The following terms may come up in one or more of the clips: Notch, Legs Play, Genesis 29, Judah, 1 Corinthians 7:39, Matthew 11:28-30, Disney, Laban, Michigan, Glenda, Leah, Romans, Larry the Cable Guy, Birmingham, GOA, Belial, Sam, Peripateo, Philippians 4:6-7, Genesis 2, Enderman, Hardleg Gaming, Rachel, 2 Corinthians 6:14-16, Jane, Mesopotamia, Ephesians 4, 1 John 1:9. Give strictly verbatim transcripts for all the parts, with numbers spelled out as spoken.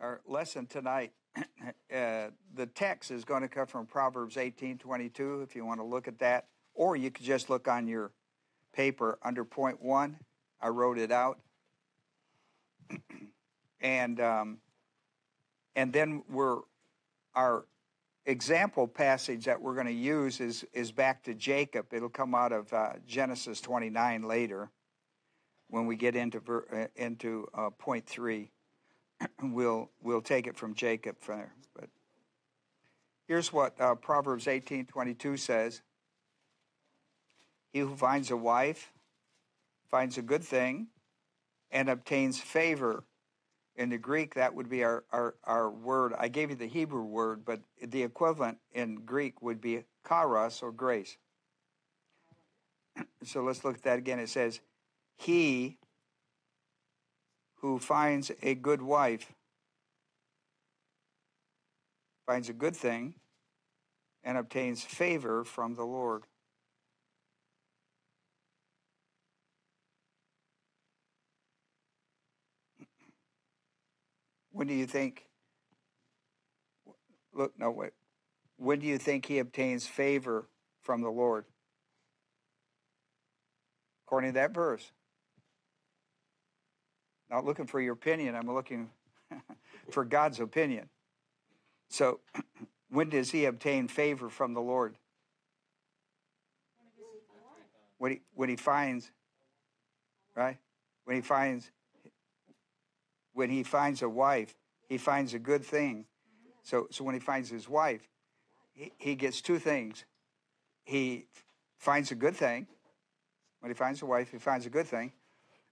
our lesson tonight, uh, the text is going to come from Proverbs eighteen twenty-two, if you want to look at that, or you could just look on your paper under point one. I wrote it out. and um, and then we're our example passage that we're going to use is is back to Jacob. It'll come out of uh, Genesis twenty-nine later. When we get into ver, uh, into uh, point three, we'll we'll take it from Jacob from there. But here's what uh, Proverbs eighteen twenty-two says: "He who finds a wife finds a good thing, and obtains favor." In the Greek, that would be our, our, our word. I gave you the Hebrew word, but the equivalent in Greek would be charis, or grace. So let's look at that again. It says, "He who finds a good wife finds a good thing and obtains favor from the Lord." When do you think, look, no, wait. When do you think he obtains favor from the Lord? According to that verse. Not looking for your opinion, I'm looking for God's opinion. So, when does he obtain favor from the Lord? When he, when he finds, right? When he finds... When he finds a wife, he finds a good thing. So, so when he finds his wife, he, he gets two things. He finds a good thing. When he finds a wife, he finds a good thing.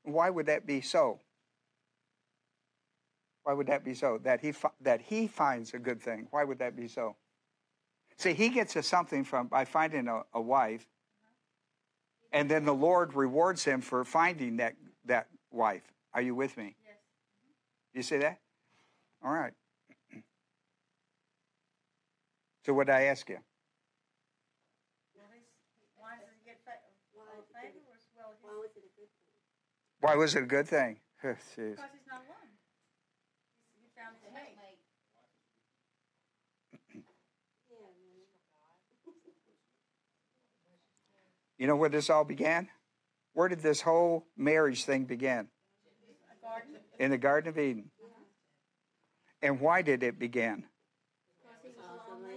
Why would that be so? Why would that be so? That he that he finds a good thing. Why would that be so? See, he gets a something from by finding a, a wife, and then the Lord rewards him for finding that that wife. Are you with me? Yes. You see that? All right. So what did I ask you? Why was it a good thing? Because he's not alone. He found his mate. You know where this all began? Where did this whole marriage thing begin? In the Garden of Eden. And why did it begin?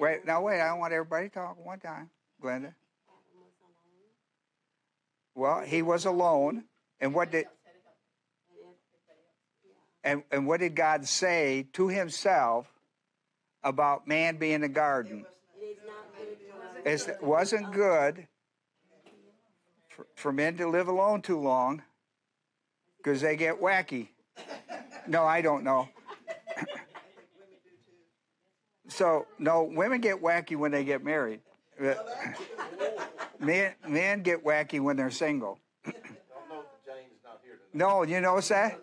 Wait, now wait, I don't want everybody talking one time, Glenda. Well, he was alone, and what did and, and what did God say to himself about man being in the garden? It wasn't good for, for men to live alone too long, because they get wacky. No, I don't know. So, no, women get wacky when they get married. Men, men get wacky when they're single. Don't know that Jane's not here tonight. No, you know, Sam?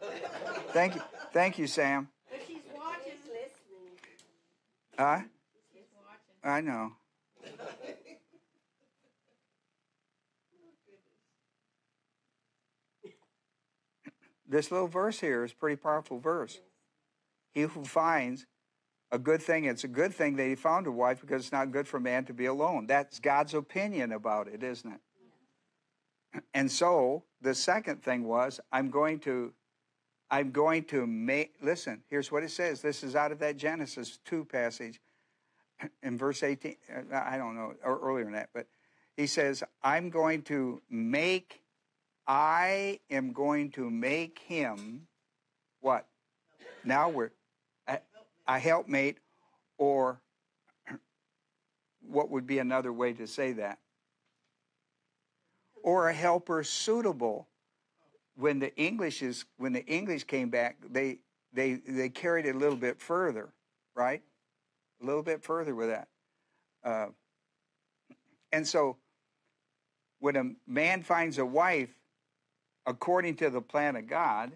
Thank you, thank you, Sam. But she's watching, listening. Huh? She's watching. I know. This little verse here is a pretty powerful verse. He who finds a good thing, it's a good thing that he found a wife, because it's not good for man to be alone. That's God's opinion about it, isn't it? Yeah. And so the second thing was, I'm going to, I'm going to make, listen, here's what it says. This is out of that Genesis two passage in verse eighteen. I don't know, or earlier than that, but he says, I'm going to make I am going to make him, what? Now we're a, a helpmate, or what would be another way to say that? Or a helper suitable. When the English is when the English came back, they they they carried it a little bit further, right? A little bit further with that, uh, and so when a man finds a wife, according to the plan of God,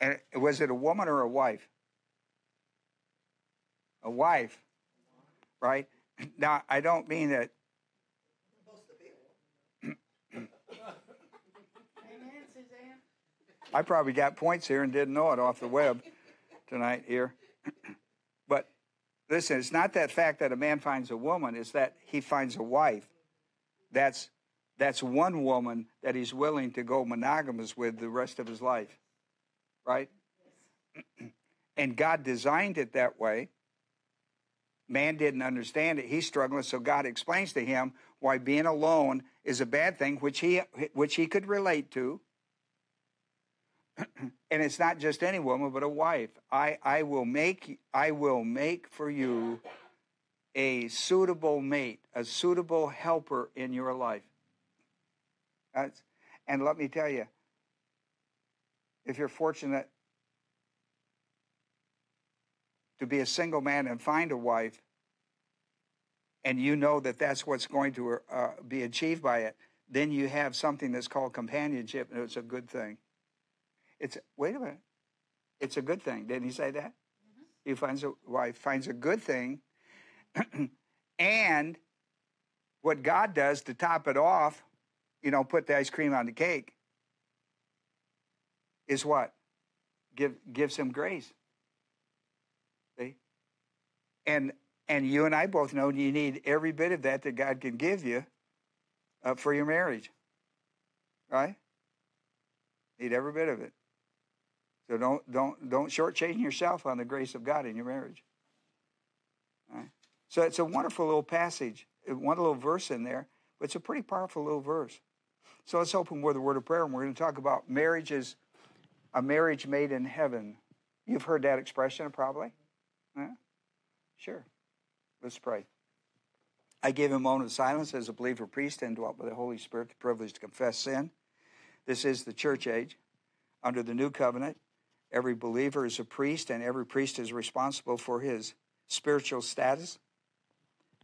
and was it a woman or a wife? A wife, right? Now, I don't mean that. Amen, Suzanne. I probably got points here and didn't know it off the web tonight here. But listen, it's not that fact that a man finds a woman, it's that he finds a wife. That's, that's one woman that he's willing to go monogamous with the rest of his life, right? Yes. And God designed it that way. Man didn't understand it. He's struggling, so God explains to him why being alone is a bad thing, which he, which he could relate to. And it's not just any woman, but a wife. I, I will make I will make for you a suitable mate, a suitable helper in your life. That's, and let me tell you, if you're fortunate to be a single man and find a wife, and you know that that's what's going to uh, be achieved by it, then you have something that's called companionship, and it's a good thing. It's, wait a minute, it's a good thing. Didn't he say that? Mm-hmm. He finds a wife, finds a good thing. And what God does to top it off, you know, put the ice cream on the cake, is what? Give, gives him grace. See? And, and you and I both know you need every bit of that that God can give you uh, for your marriage, right? Need every bit of it. So don't don't don't shortchange yourself on the grace of God in your marriage. All right? So it's a wonderful little passage, one little verse in there, but it's a pretty powerful little verse. So let's open with a word of prayer, and we're going to talk about marriage is a marriage made in heaven. You've heard that expression probably. Yeah? Sure. Let's pray. I give him a moment of silence as a believer priest indwelt by the Holy Spirit, the privilege to confess sin. This is the church age. Under the new covenant, every believer is a priest, and every priest is responsible for his spiritual status,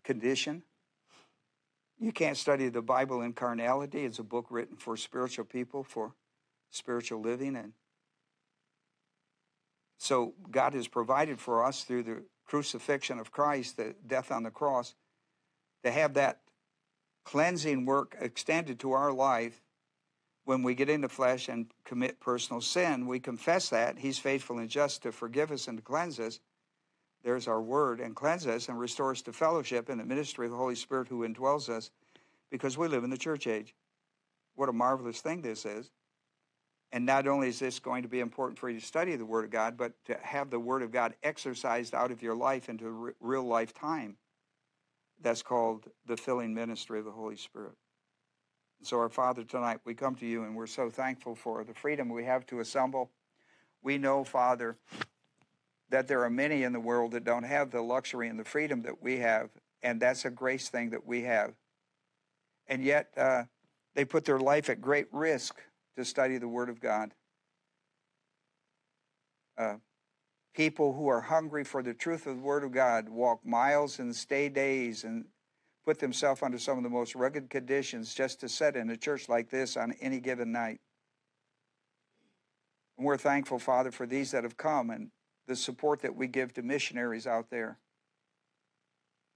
condition. You can't study the Bible in carnality. It's a book written for spiritual people, for spiritual living. And so God has provided for us through the crucifixion of Christ, the death on the cross, to have that cleansing work extended to our life. When we get into flesh and commit personal sin, we confess that. He's faithful and just to forgive us and to cleanse us. There's our word, and cleanse us and restore us to fellowship in the ministry of the Holy Spirit who indwells us, because we live in the church age. What a marvelous thing this is. And not only is this going to be important for you to study the Word of God, but to have the Word of God exercised out of your life into real life time. That's called the filling ministry of the Holy Spirit. So, our Father, tonight we come to you, and we're so thankful for the freedom we have to assemble. We know, Father, that there are many in the world that don't have the luxury and the freedom that we have, and that's a grace thing that we have. And yet, uh, they put their life at great risk to study the Word of God. Uh, people who are hungry for the truth of the Word of God walk miles and stay days and put themselves under some of the most rugged conditions just to sit in a church like this on any given night. And we're thankful, Father, for these that have come and the support that we give to missionaries out there.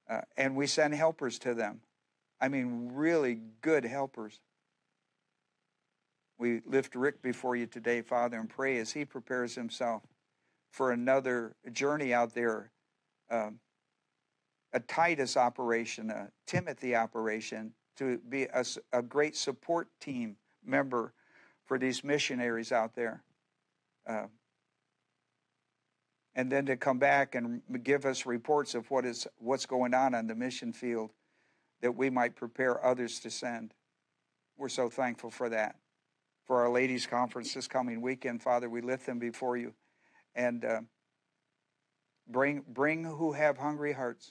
Uh, and we send helpers to them. I mean, really good helpers. We lift Rick before you today, Father, and pray as he prepares himself for another journey out there, um, a Titus operation, a Timothy operation, to be a, a great support team member for these missionaries out there. Uh, and then to come back and give us reports of what is, what's going on on the mission field that we might prepare others to send. We're so thankful for that. For our ladies' conference this coming weekend, Father, we lift them before you. And uh, bring, bring who have hungry hearts.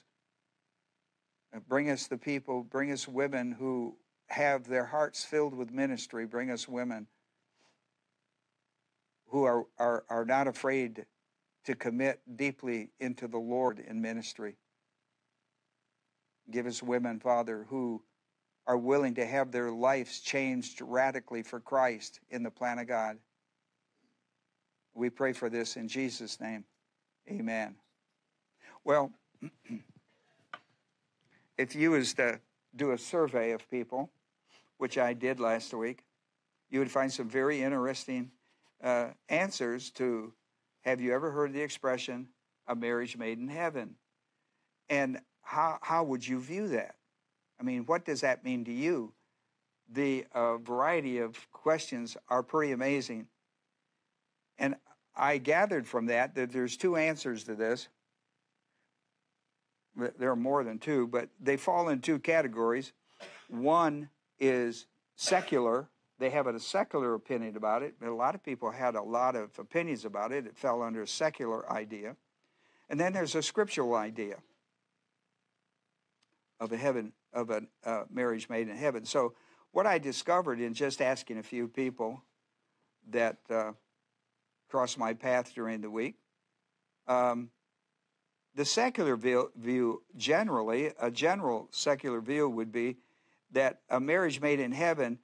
Bring us the people, bring us women who have their hearts filled with ministry. Bring us women who are, are, are not afraid to commit deeply into the Lord in ministry. Give us women, Father, who are willing to have their lives changed radically for Christ in the plan of God. We pray for this in Jesus' name. Amen. Well, if you was to do a survey of people, which I did last week, you would find some very interesting uh, answers to, have you ever heard the expression, a marriage made in heaven? And how, how would you view that? I mean, what does that mean to you? The uh, variety of questions are pretty amazing. And I gathered from that that there's two answers to this. There are more than two, but they fall in two categories. One is secular. They have a secular opinion about it. A lot of people had a lot of opinions about it. It fell under a secular idea. And then there's a scriptural idea of a heaven, of a uh, marriage made in heaven. So what I discovered in just asking a few people that uh, crossed my path during the week, um, the secular view generally, a general secular view would be that a marriage made in heaven,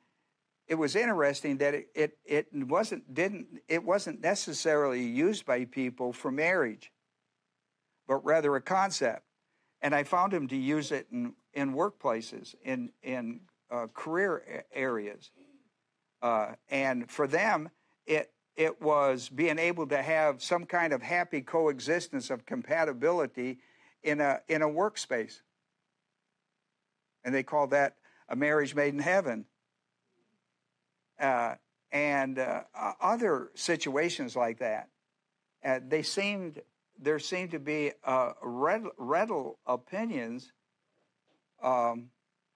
it was interesting that it, it, it, wasn't, didn't, it wasn't necessarily used by people for marriage, but rather a concept. And I found them to use it in, in workplaces, in, in uh, career areas. Uh, and for them, it It was being able to have some kind of happy coexistence of compatibility in a in a workspace. And they call that a marriage made in heaven. Uh, and uh, other situations like that. Uh, they seemed there seemed to be uh, readily opinions um,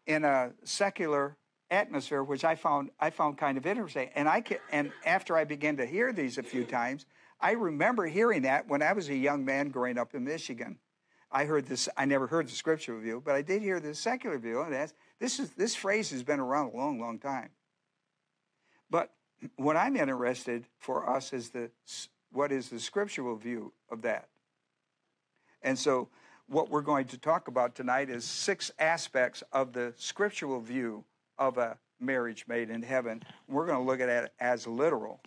in a secular atmosphere, which I found I found kind of interesting, and I can, and after I began to hear these a few times, I remember hearing that when I was a young man growing up in Michigan. I heard this. I never heard the scriptural view, but I did hear the secular view, and that's, this is this phrase has been around a long, long time. But what I'm interested for us is the what is the scriptural view of that, and so what we're going to talk about tonight is six aspects of the scriptural view of a marriage made in heaven. We're going to look at it as literal,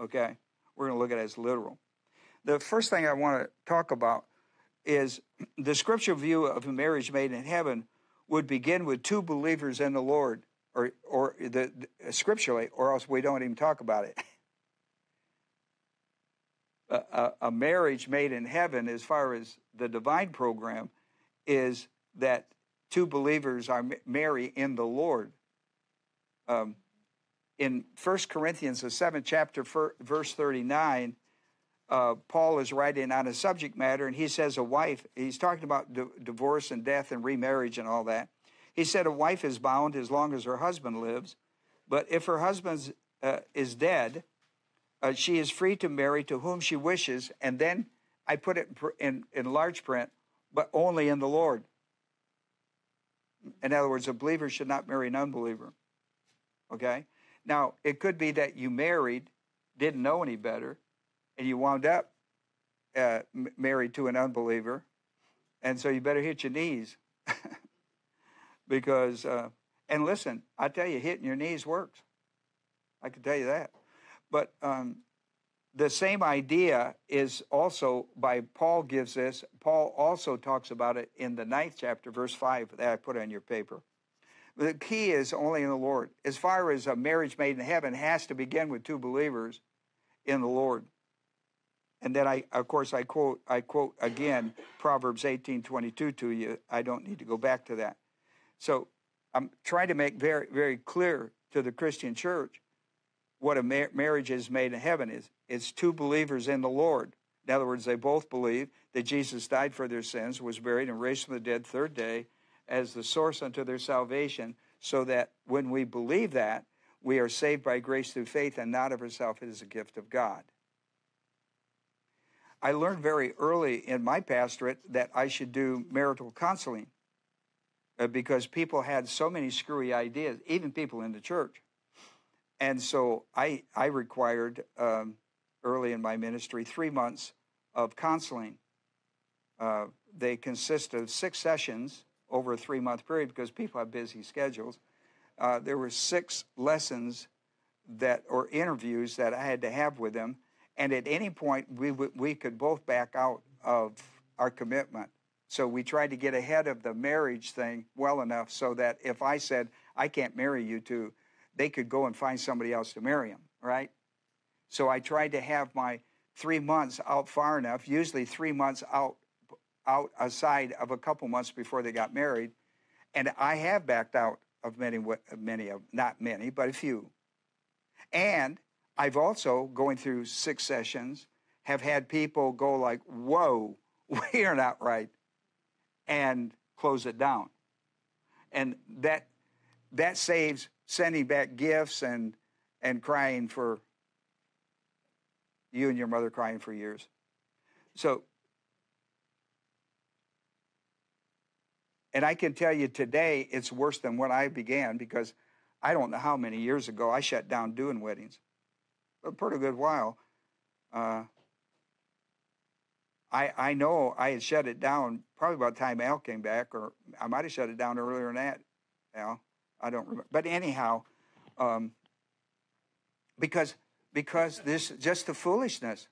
okay? We're going to look at it as literal. The first thing I want to talk about is the scriptural view of a marriage made in heaven would begin with two believers in the Lord, or or the, the scripturally, or else we don't even talk about it. a, a, a marriage made in heaven, as far as the divine program, is that two believers are marry in the Lord. Um, in First Corinthians, the seventh chapter, verse thirty-nine, uh, Paul is writing on a subject matter, and he says a wife, he's talking about d divorce and death and remarriage and all that. He said a wife is bound as long as her husband lives, but if her husband uh, is dead, uh, she is free to marry to whom she wishes, and then I put it in, in large print, but only in the Lord. In other words, a believer should not marry an unbeliever, okay? Now, it could be that you married, didn't know any better, and you wound up uh, married to an unbeliever, and so you better hit your knees because, uh, and listen, I tell you, hitting your knees works. I can tell you that. But um, the same idea is also, by Paul gives this, Paul also talks about it in the ninth chapter, verse five, that I put on your paper. The key is only in the Lord. As far as a marriage made in heaven has to begin with two believers in the Lord. And then, I, of course, I quote, I quote again Proverbs eighteen twenty-two to you. I don't need to go back to that. So I'm trying to make very, very clear to the Christian church what a mar marriage is made in heaven is. It's two believers in the Lord. In other words, they both believe that Jesus died for their sins, was buried, and raised from the dead third day as the source unto their salvation, so that when we believe that, we are saved by grace through faith and not of ourselves. It is a gift of God. I learned very early in my pastorate that I should do marital counseling uh, because people had so many screwy ideas, even people in the church. And so I, I required... Um, early in my ministry, three months of counseling. Uh, they consist of six sessions over a three-month period because people have busy schedules. Uh, there were six lessons that, or interviews that I had to have with them, and at any point we, we could both back out of our commitment. So we tried to get ahead of the marriage thing well enough so that if I said, I can't marry you two, they could go and find somebody else to marry them, right? So I tried to have my three months out far enough, usually three months out out aside of a couple months before they got married. And I have backed out of many, many of not many, but a few. And I've also, going through six sessions, have had people go like, whoa, we are not right, and close it down. And that that saves sending back gifts and and crying for you and your mother crying for years. So, and I can tell you today it's worse than when I began, because I don't know how many years ago I shut down doing weddings. A pretty good while. Uh, I I know I had shut it down probably by the time Al came back, or I might have shut it down earlier than that, Al. I don't remember. But anyhow, um, because because this just the foolishness,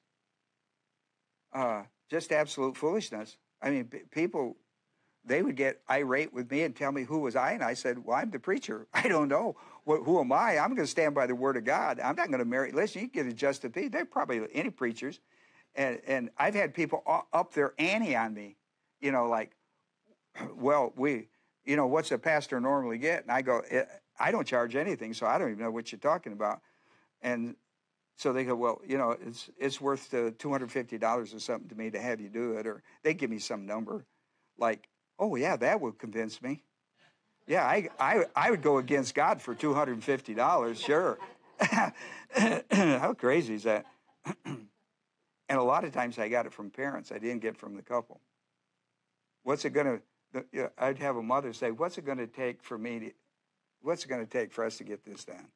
uh, just absolute foolishness. I mean, p- people. They would get irate with me and tell me who was I, and I said, well, I'm the preacher. I don't know. Well, who am I? I'm going to stand by the Word of God. I'm not going to marry. Listen, you can get adjusted people. They're probably any preachers. And, and I've had people up their ante on me, you know, like, well, we, you know, what's a pastor normally get? And I go, I don't charge anything, so I don't even know what you're talking about. And so they go, well, you know, it's it's worth two hundred fifty dollars or something to me to have you do it. Or they give me some number like, oh, yeah, that would convince me. Yeah, I I, I would go against God for two hundred fifty dollars, sure. How crazy is that? And a lot of times I got it from parents. I didn't get it from the couple. What's it going to, I'd have a mother say, what's it going to take for me to, what's it going to take for us to get this done?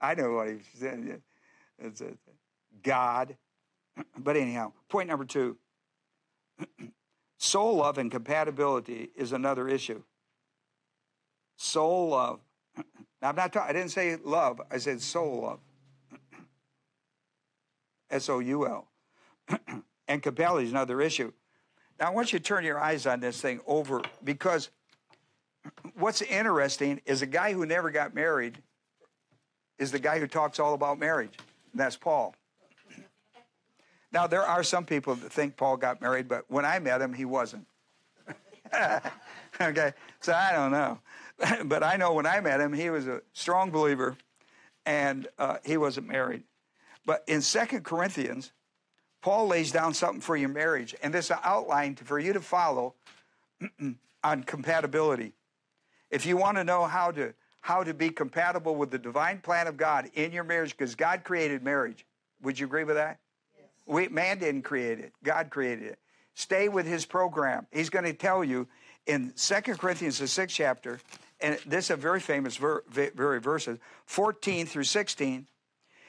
I know what he said. It's a, God. But anyhow, point number two. Soul love and compatibility is another issue. Soul love. Now, I'm not talking, I didn't say love, I said soul love. S O U L. And compatibility is another issue. Now, I want you to turn your eyes on this thing over, because what's interesting is a guy who never got married is the guy who talks all about marriage, and that's Paul. Now, there are some people that think Paul got married, but when I met him, he wasn't. Okay, so I don't know. But I know when I met him, he was a strong believer, and uh, he wasn't married. But in Second Corinthians, Paul lays down something for your marriage, and this is an outline for you to follow on compatibility. If you want to know how to, how to be compatible with the divine plan of God in your marriage, because God created marriage, would you agree with that? We, man didn't create it. God created it. Stay with his program. He's going to tell you in Second Corinthians, the sixth chapter, and this is a very famous ver, very verses, fourteen through sixteen,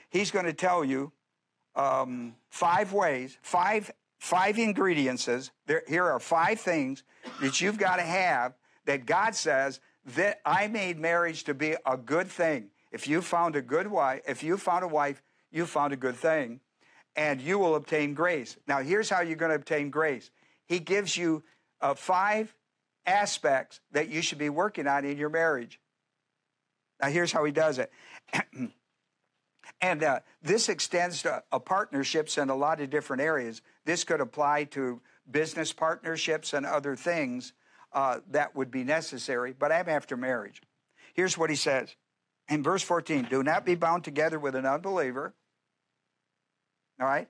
he's going to tell you um, five ways, five, five ingredients. There, here are five things that you've got to have that God says that I made marriage to be a good thing. If you found a good wife, if you found a wife, you found a good thing. And you will obtain grace. Now, here's how you're going to obtain grace. He gives you uh, five aspects that you should be working on in your marriage. Now, here's how he does it. And uh, this extends to uh, partnerships in a lot of different areas. This could apply to business partnerships and other things uh, that would be necessary. But I'm after marriage. Here's what he says. In verse fourteen, do not be bound together with an unbeliever. All right?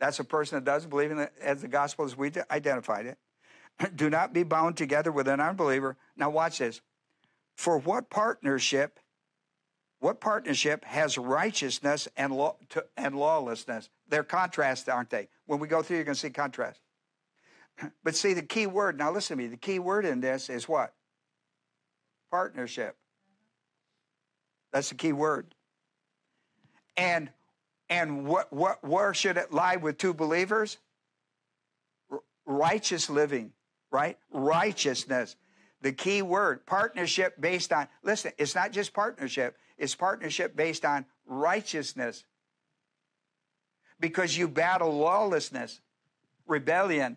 That's a person that doesn't believe in it as the gospel as we identified it. Do not be bound together with an unbeliever. Now watch this. For what partnership, what partnership has righteousness and law, to, and lawlessness? They're contrasts, aren't they? When we go through, you're going to see contrast. But see, the key word, now listen to me, the key word in this is what? Partnership. That's the key word. And And what, what, where should it lie with two believers? R- righteous living, right? Righteousness. The key word, partnership based on, listen, it's not just partnership. It's partnership based on righteousness. Because you battle lawlessness, rebellion.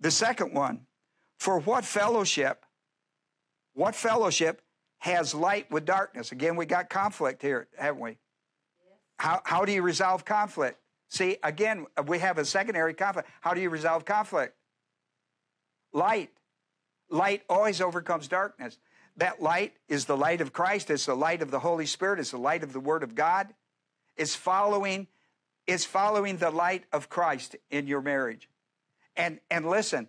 The second one, for what fellowship, what fellowship has light with darkness. Again, we got conflict here, haven't we? How, how do you resolve conflict? See, again, we have a secondary conflict. How do you resolve conflict? Light. Light always overcomes darkness. That light is the light of Christ. It's the light of the Holy Spirit. It's the light of the Word of God. It's following, it's following the light of Christ in your marriage. And, and listen,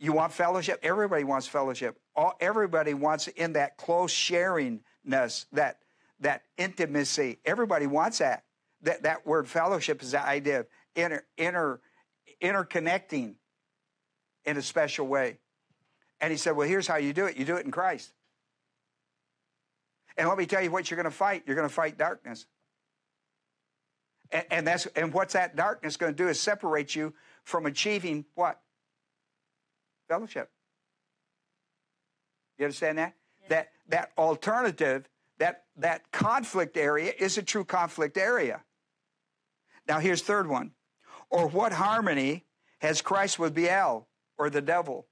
you want fellowship? Everybody wants fellowship. All, everybody wants in that close sharingness, that, that intimacy. Everybody wants that. That, that word fellowship is the idea of inter, inter, interconnecting in a special way. And he said, well, here's how you do it. You do it in Christ. And let me tell you what you're going to fight. You're going to fight darkness. And, and, that's, and what's that darkness going to do is separate you from achieving what? Fellowship. You understand that? Yeah. That, that alternative, that, that conflict area is a true conflict area. Now, here's third one. Or what harmony has Christ with Belial or the devil?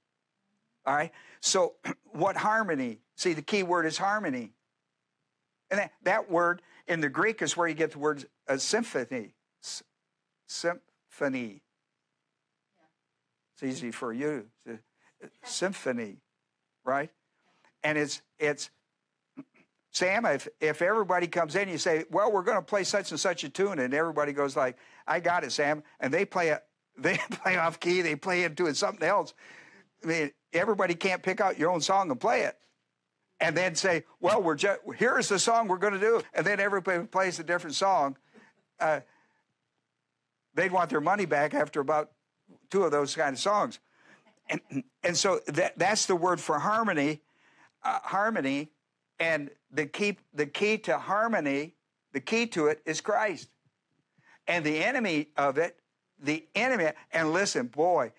All right? So what harmony? See, the key word is harmony. And that, that word in the Greek is where you get the word uh, symphony. S symphony. Yeah. It's easy for you. Symphony, right? And it's, it's Sam, if, if everybody comes in, you say, well, we're going to play such and such a tune, and everybody goes like, I got it, Sam. And they play, a, they play off key. They play into it, something else. I mean, everybody can't pick out your own song and play it, and then say, "Well, we're just, here is the song we're going to do," and then everybody plays a different song. Uh, they'd want their money back after about two of those kind of songs, and and so that that's the word for harmony, uh, harmony, and the key the key to harmony, the key to it is Christ, and the enemy of it, the enemy. And listen, boy,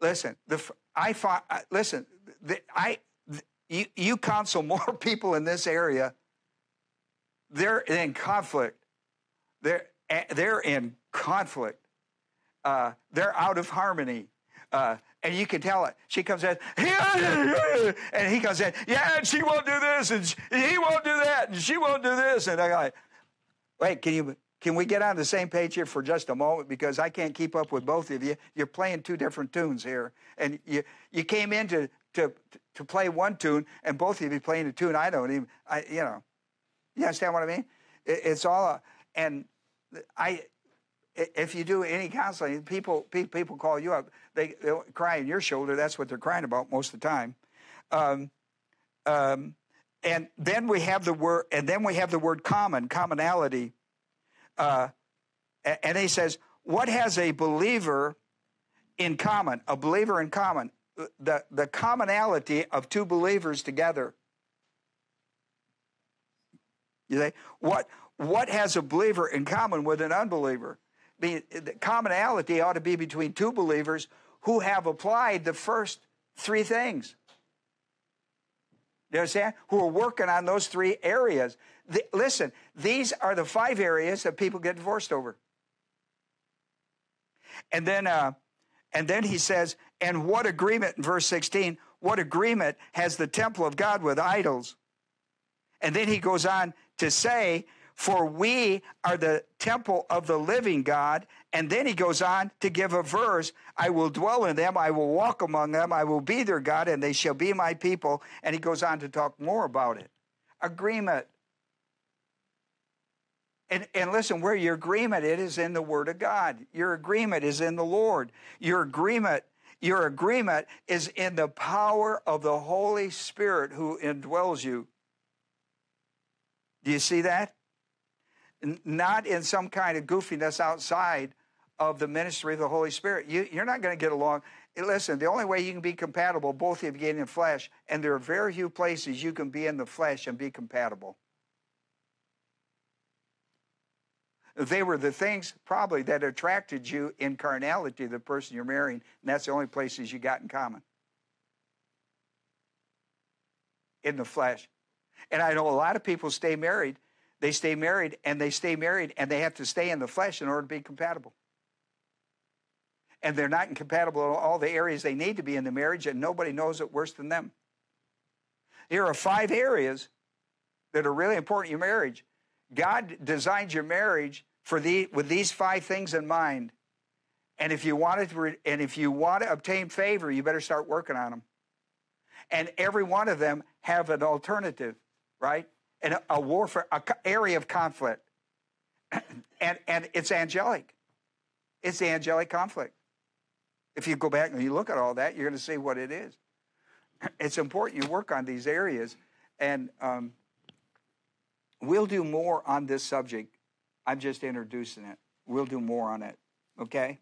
listen the. I find, listen, I, you, you counsel more people in this area. They're in conflict. They're, they're in conflict. Uh, they're out of harmony. Uh, and you can tell it. She comes in, and he comes in, yeah, and she won't do this, and he won't do that, and she won't do this. And I'm like, wait, can you... Can we get on the same page here for just a moment? Because I can't keep up with both of you. You're playing two different tunes here. And you, you came in to, to, to play one tune, and both of you playing a tune I don't even, I, you know. You understand what I mean? It, it's all, a, and I, if you do any counseling, people people call you up. They, they'll cry on your shoulder. That's what they're crying about most of the time. Um, um, and then we have the word, and then we have the word common, commonality. Uh, and he says, what has a believer in common? A believer in common, the, the commonality of two believers together. You say, what, what has a believer in common with an unbeliever? The, the commonality ought to be between two believers who have applied the first three things. You understand? Who are working on those three areas. The, listen, these are the five areas that people get divorced over. And then, uh, and then he says, and what agreement, in verse sixteen, what agreement has the temple of God with idols? And then he goes on to say, for we are the temple of the living God. And then he goes on to give a verse, I will dwell in them, I will walk among them, I will be their God, and they shall be my people. And he goes on to talk more about it. Agreement. And, and listen, where your agreement is, is in the Word of God. Your agreement is in the Lord. Your agreement, your agreement is in the power of the Holy Spirit who indwells you. Do you see that? Not in some kind of goofiness outside of the ministry of the Holy Spirit. You, you're not going to get along. Listen, the only way you can be compatible, both of you get in the flesh, and there are very few places you can be in the flesh and be compatible. They were the things probably that attracted you in carnality, the person you're marrying, and that's the only places you got in common. In the flesh. And I know a lot of people stay married. They stay married, and they stay married, and they have to stay in the flesh in order to be compatible. And they're not compatible in all the areas they need to be in the marriage, and nobody knows it worse than them. Here are five areas that are really important in your marriage. God designed your marriage for the, with these five things in mind. And if you want to, and if you want to obtain favor, you better start working on them. And every one of them have an alternative, right? And a, a warfare, a area of conflict. and and it's angelic. It's the angelic conflict. If you go back and you look at all that, you're going to see what it is. It's important you work on these areas, and um, we'll do more on this subject. I'm just introducing it. We'll do more on it, okay?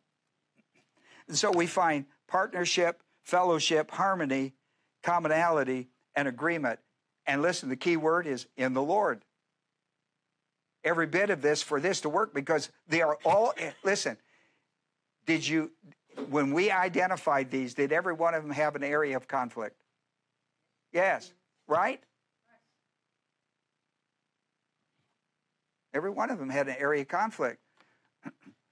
And so we find partnership, fellowship, harmony, commonality, and agreement. And listen, the key word is in the Lord. Every bit of this for this to work, because they are all, listen, did you, when we identified these, did every one of them have an area of conflict? Yes, right? Every one of them had an area of conflict.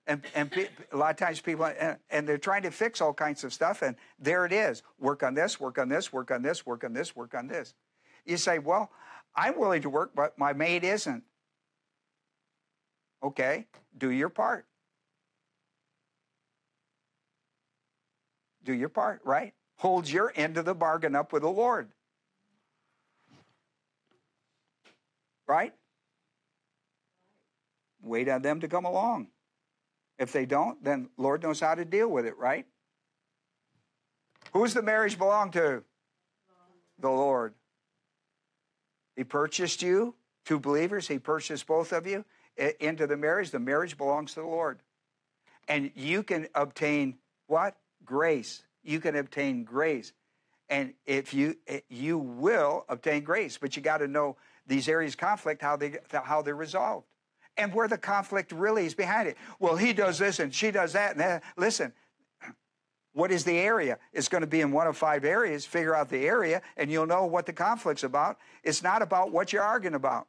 And, and pe a lot of times people, and, and they're trying to fix all kinds of stuff, and there it is. Work on this, work on this, work on this, work on this, work on this. You say, well, I'm willing to work, but my mate isn't. Okay, do your part. Do your part, right? Hold your end of the bargain up with the Lord. Right? Wait on them to come along. If they don't, then Lord knows how to deal with it, right? Who's the marriage belong to? The Lord. He purchased you, two believers. He purchased both of you into the marriage. The marriage belongs to the Lord. And you can obtain what? Grace. You can obtain grace. And if you, you will obtain grace, but you got to know these areas of conflict, how they, how they're resolved and where the conflict really is behind it. Well, he does this and she does that. And that. Listen, what is the area? It's going to be in one of five areas. Figure out the area and you'll know what the conflict's about. It's not about what you're arguing about.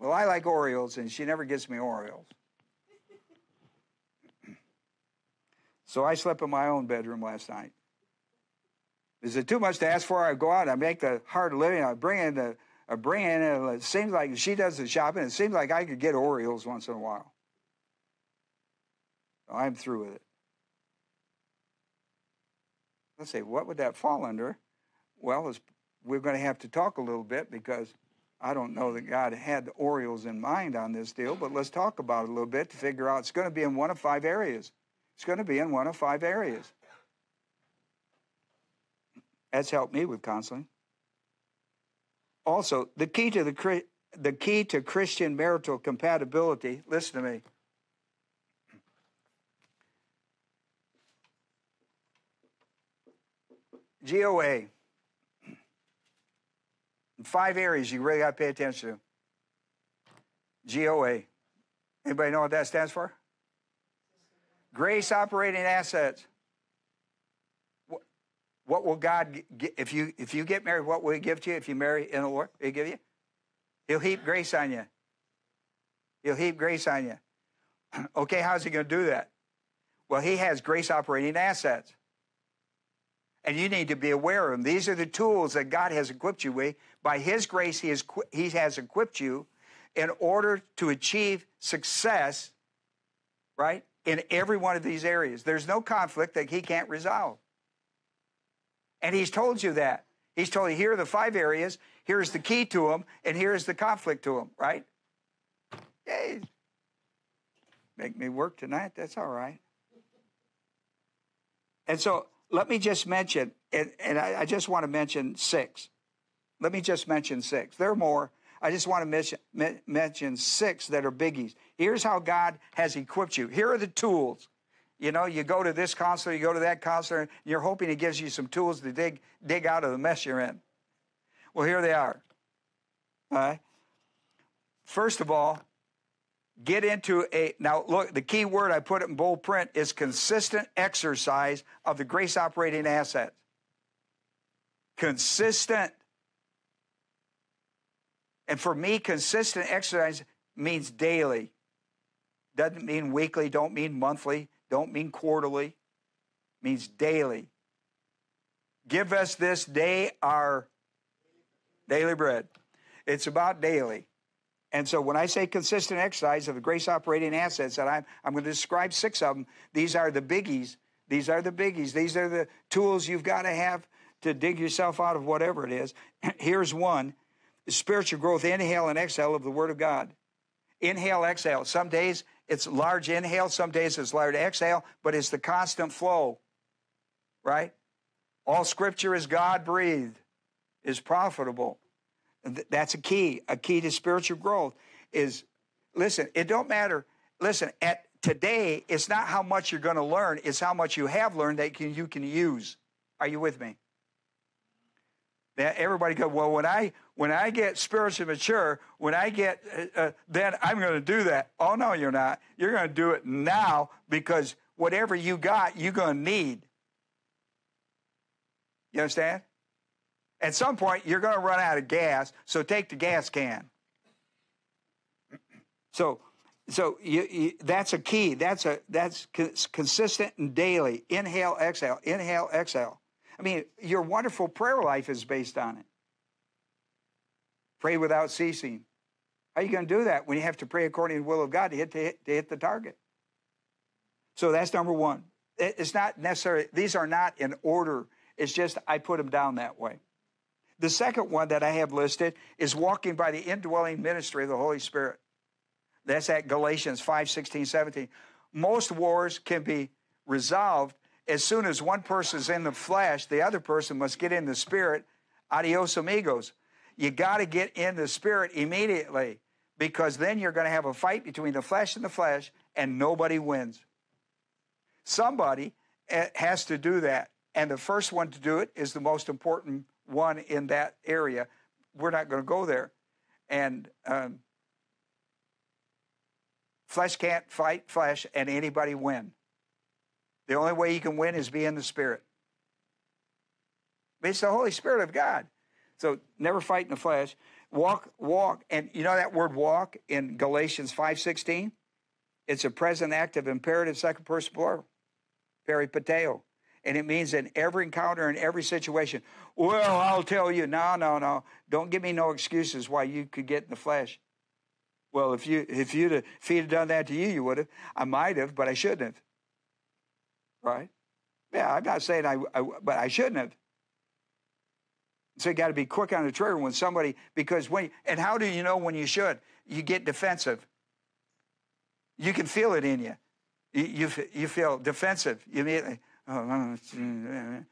Well, I like Oreos, and she never gets me Oreos. So I slept in my own bedroom last night. Is it too much to ask for? I go out, I make the hard living, I bring in the, I bring in, and it seems like she does the shopping. It seems like I could get Oreos once in a while. So I'm through with it. Let's see, what would that fall under? Well, it's, we're going to have to talk a little bit, because I don't know that God had the Orioles in mind on this deal, but let's talk about it a little bit to figure out it's going to be in one of five areas. It's going to be in one of five areas. That's helped me with counseling. Also, the key to the the key to Christian marital compatibility, listen to me. G O A. In five areas you really got to pay attention to. G O A. Anybody know what that stands for? Grace operating assets. What, what will God get? If you, if you get married, what will he give to you? If you marry in the Lord, he'll give you? He'll heap grace on you. He'll heap grace on you. Okay, how's he going to do that? Well, he has grace operating assets. And you need to be aware of them. These are the tools that God has equipped you with. By his grace, he has, he has equipped you in order to achieve success, right, in every one of these areas. There's no conflict that he can't resolve. And he's told you that. He's told you, here are the five areas, here's the key to them, and here's the conflict to them, right? Yay. Make me work tonight, that's all right. And so, let me just mention, and, and I, I just want to mention six. Let me just mention six. There are more. I just want to mention, me, mention six that are biggies. Here's how God has equipped you. Here are the tools. You know, you go to this counselor, you go to that counselor, and you're hoping he gives you some tools to dig, dig out of the mess you're in. Well, here they are. All right. First of all, get into a, now look, the key word I put it in bold print is consistent exercise of the grace operating assets. Consistent. And for me, consistent exercise means daily. Doesn't mean weekly, don't mean monthly, don't mean quarterly. It means daily. Give us this day our daily bread. It's about daily. And so when I say consistent exercise of the grace operating assets, that I'm, I'm going to describe six of them. These are the biggies. These are the biggies. These are the tools you've got to have to dig yourself out of whatever it is. Here's one. Spiritual growth, inhale and exhale of the Word of God. Inhale, exhale. Some days it's large inhale. Some days it's large exhale, but it's the constant flow, right? All Scripture is God-breathed, is profitable. That's a key. A key to spiritual growth is, listen, it don't matter. Listen, at today, it's not how much you're going to learn. It's how much you have learned that can, you can use. Are you with me? That everybody goes, well, when I when I get spiritually mature, when I get, uh, uh, then I'm going to do that. Oh, no, you're not. You're going to do it now because whatever you got, you're going to need. You understand? At some point, you're going to run out of gas, so take the gas can. So, so you, you, that's a key. That's a that's consistent and daily. Inhale, exhale. Inhale, exhale. I mean, your wonderful prayer life is based on it. Pray without ceasing. How are you going to do that when you have to pray according to the will of God to hit to hit, to hit the target? So that's number one. It, it's not necessarily. These are not in order. It's just I put them down that way. The second one that I have listed is walking by the indwelling ministry of the Holy Spirit. That's at Galatians five sixteen seventeen. Most wars can be resolved as soon as one person's in the flesh, the other person must get in the spirit. Adios, amigos. You got to get in the spirit immediately because then you're going to have a fight between the flesh and the flesh and nobody wins. Somebody has to do that. And the first one to do it is the most important one in that area. We're not going to go there. And um, flesh can't fight flesh and anybody win. The only way you can win is be in the Spirit. It's the Holy Spirit of God. So never fight in the flesh. Walk, walk. And you know that word walk in Galatians five sixteen? It's a present active imperative second person plural. Peripateo. And it means in every encounter, in every situation. Well, I'll tell you, no, no, no. Don't give me no excuses why you could get in the flesh. Well, if, you, if you'd have, if he'd have done that to you, you would have. I might have, but I shouldn't have. Right? Yeah, I'm not saying I, I but I shouldn't have. So you got to be quick on the trigger when somebody, because when, and how do you know when you should? You get defensive. You can feel it in you. You, you, you feel defensive immediately. And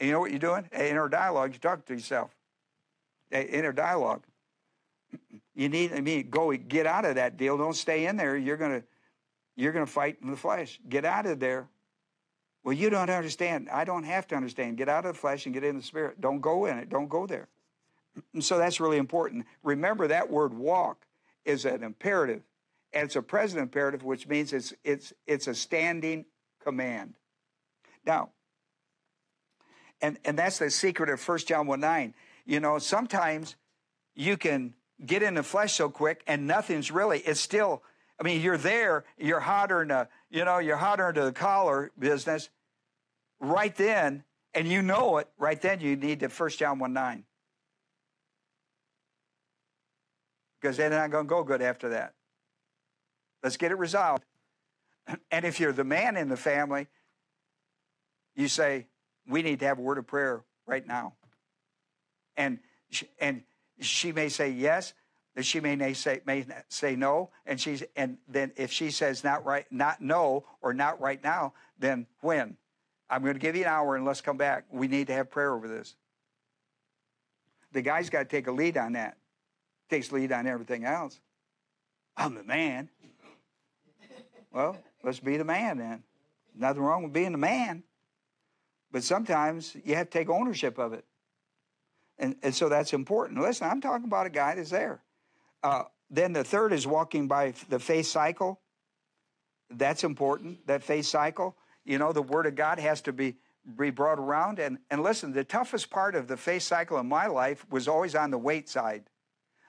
you know what you're doing? Inner dialogue. You talk to yourself. Inner dialogue. You need. I mean, go get out of that deal. Don't stay in there. You're gonna, you're gonna fight in the flesh. Get out of there. Well, you don't understand. I don't have to understand. Get out of the flesh and get in the spirit. Don't go in it. Don't go there. And so that's really important. Remember that word "walk" is an imperative, and it's a present imperative, which means it's it's it's a standing command. Now, and, and that's the secret of First John one nine. You know, sometimes you can get in the flesh so quick and nothing's really, it's still, I mean, you're there, you're hotter in a, you know, you're hotter into the collar business right then, and you know it, right then you need to First John one nine. Because they're not going to go good after that. Let's get it resolved. And if you're the man in the family, you say, we need to have a word of prayer right now. And she, and she may say yes, that she may say may say no, and she's and then if she says not right not no or not right now, then when? I'm going to give you an hour and let's come back. We need to have prayer over this. The guy's got to take a lead on that. Takes lead on everything else. I'm the man. Well, let's be the man then. Nothing wrong with being the man. But sometimes you have to take ownership of it. And, and so that's important. Listen, I'm talking about a guy that's there. Uh, then the third is walking by the faith cycle. That's important, that faith cycle. You know, the Word of God has to be, be brought around. And, and listen, the toughest part of the faith cycle in my life was always on the weight side.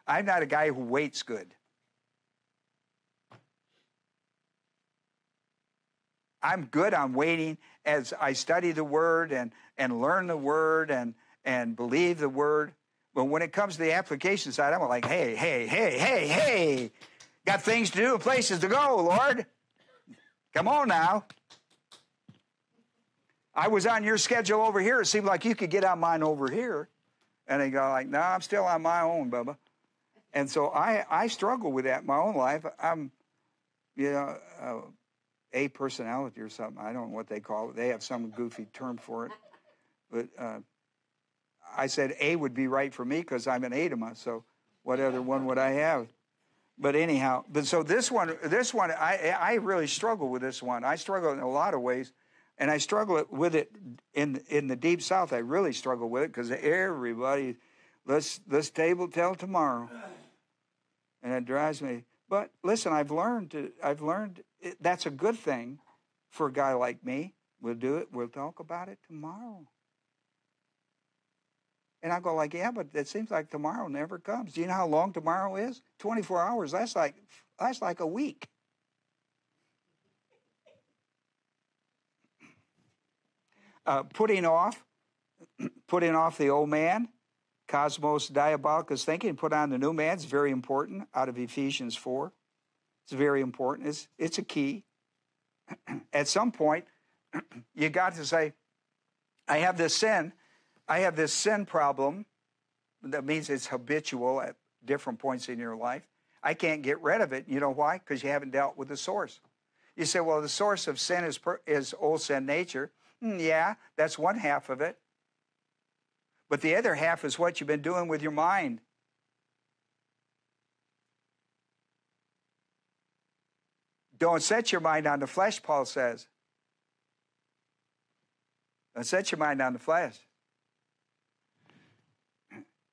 I'm not a guy who weights good. I'm good. I'm waiting as I study the Word and, and learn the Word and, and believe the Word. But when it comes to the application side, I'm like, hey, hey, hey, hey, hey. Got things to do, places to go, Lord. Come on now. I was on your schedule over here. It seemed like you could get on mine over here. And I go like, no, nah, I'm still on my own, Bubba. And so I, I struggle with that in my own life. I'm, you know, uh, a personality or something. I don't know what they call it. They have some goofy term for it. But uh, I said A would be right for me because I'm an A-toma, so what other one would I have? But anyhow, but so this one, this one, I, I really struggle with this one. I struggle in a lot of ways. And I struggle with it in in the Deep South. I really struggle with it because everybody, let's let's table till tomorrow, and it drives me. But listen, I've learned to, I've learned it, that's a good thing for a guy like me. We'll do it. We'll talk about it tomorrow. And I go like, yeah, but it seems like tomorrow never comes. Do you know how long tomorrow is? Twenty-four hours. That's like that's like a week. Uh, putting off, putting off the old man, cosmos diabolicus thinking, put on the new man. It's very important out of Ephesians four. It's very important. It's, it's a key. At some point, you got to say, I have this sin. I have this sin problem. That means it's habitual at different points in your life. I can't get rid of it. You know why? Because you haven't dealt with the source. You say, well, the source of sin is, per, is old sin nature. Yeah, that's one half of it. But the other half is what you've been doing with your mind. Don't set your mind on the flesh, Paul says. Don't set your mind on the flesh.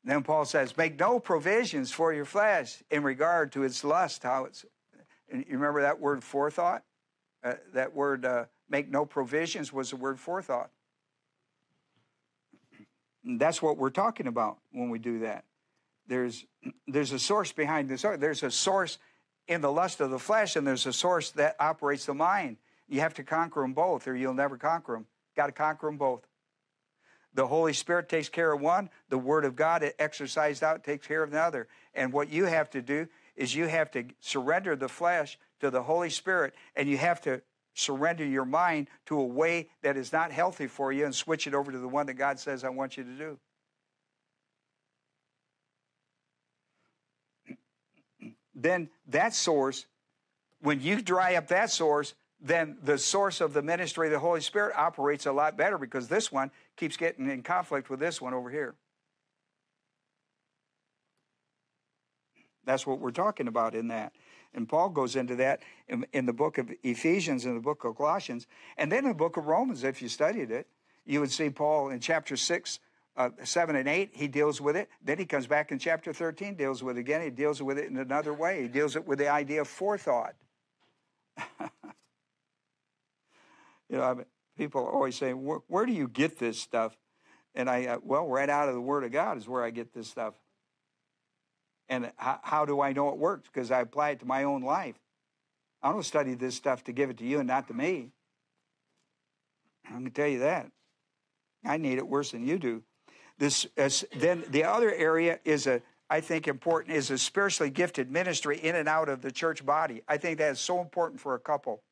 Then Paul says, make no provisions for your flesh in regard to its lust. How it's, you remember that word forethought? Uh, that word... Uh, Make no provisions was the word forethought. And that's what we're talking about when we do that. There's, there's a source behind this. There's a source in the lust of the flesh, and there's a source that operates the mind. You have to conquer them both, or you'll never conquer them. Got to conquer them both. The Holy Spirit takes care of one. The Word of God, it exercised out, takes care of the other. And what you have to do is you have to surrender the flesh to the Holy Spirit, and you have to surrender your mind to a way that is not healthy for you and switch it over to the one that God says, I want you to do. Then that source, when you dry up that source, then the source of the ministry of the Holy Spirit operates a lot better because this one keeps getting in conflict with this one over here. That's what we're talking about in that. And Paul goes into that in, in the book of Ephesians and the book of Colossians. And then in the book of Romans, if you studied it, you would see Paul in chapter six, uh, seven, and eight, he deals with it. Then he comes back in chapter thirteen, deals with it again. He deals with it in another way. He deals it with the idea of forethought. You know, I mean, people always say, where, where do you get this stuff? And I, uh, well, right out of the Word of God is where I get this stuff. And how, how do I know it works? Because I apply it to my own life. I don't study this stuff to give it to you and not to me. I'm going to tell you that. I need it worse than you do. This uh, then the other area is, a, I think, important, is a spiritually gifted ministry in and out of the church body. I think that is so important for a couple.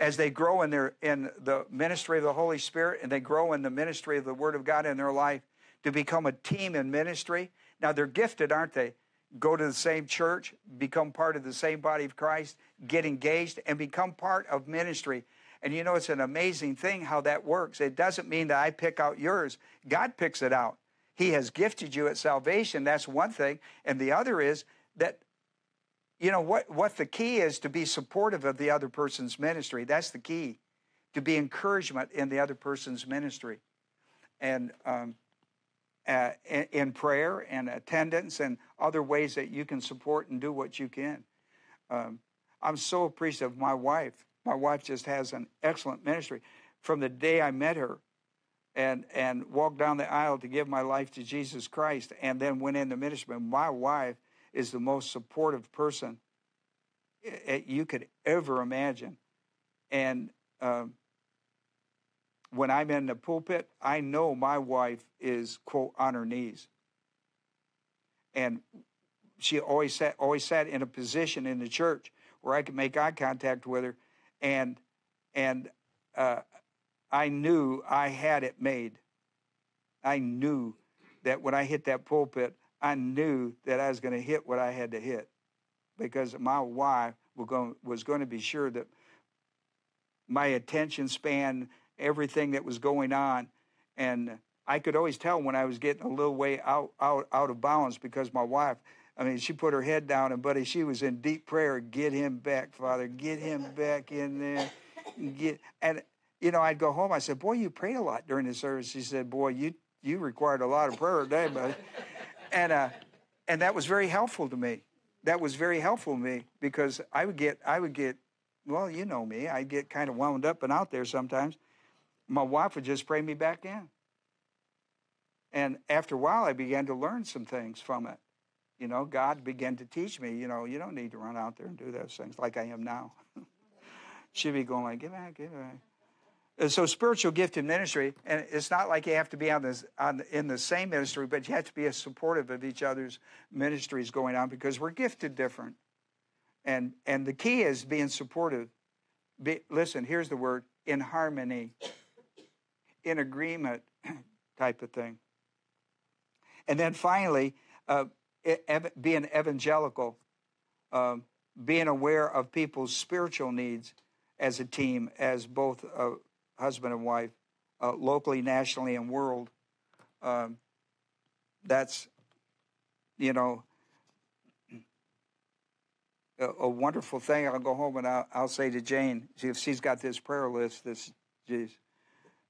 As they grow in, their, in the ministry of the Holy Spirit and they grow in the ministry of the Word of God in their life, to become a team in ministry. Now, they're gifted, aren't they? Go to the same church, become part of the same body of Christ, get engaged, and become part of ministry. And you know, it's an amazing thing how that works. It doesn't mean that I pick out yours. God picks it out. He has gifted you at salvation. That's one thing. And the other is that, you know, what, what the key is to be supportive of the other person's ministry. That's the key, to be encouragement in the other person's ministry. And, um, Uh, in, in prayer and attendance and other ways that you can support and do what you can. Um, I'm so appreciative of my wife. My wife just has an excellent ministry. From the day I met her and, and walked down the aisle to give my life to Jesus Christ and then went into ministry, my wife is the most supportive person you could ever imagine. And um, when I'm in the pulpit, I know my wife is, quote, on her knees. And she always sat, always sat in a position in the church where I could make eye contact with her, and and uh, I knew I had it made. I knew that when I hit that pulpit, I knew that I was going to hit what I had to hit, because my wife was going, was going to be sure that my attention span, everything that was going on, and I could always tell when I was getting a little way out out, out of bounds, because my wife, I mean, she put her head down, and, buddy, she was in deep prayer, get him back, Father, get him back in there. Get, and, you know, I'd go home. I said, boy, you prayed a lot during the service. She said, boy, you you required a lot of prayer today, buddy. And, uh, and that was very helpful to me. That was very helpful to me because I would get, I would get, well, you know me, I'd get kind of wound up and out there sometimes. My wife would just pray me back in. And after a while, I began to learn some things from it. You know, God began to teach me, you know, you don't need to run out there and do those things like I am now. She'd be going like, get back, get back. And so spiritual gift in ministry, and it's not like you have to be on this, on the, in the same ministry, but you have to be as supportive of each other's ministries going on because we're gifted different. And, and the key is being supportive. Be, listen, here's the word, in harmony, in agreement type of thing. And then finally, uh, being evangelical, um, being aware of people's spiritual needs as a team, as both a husband and wife, uh, locally, nationally, and world. Um, that's, you know, a, a wonderful thing. I'll go home and I'll, I'll say to Jane, see if she's got this prayer list, this, geez,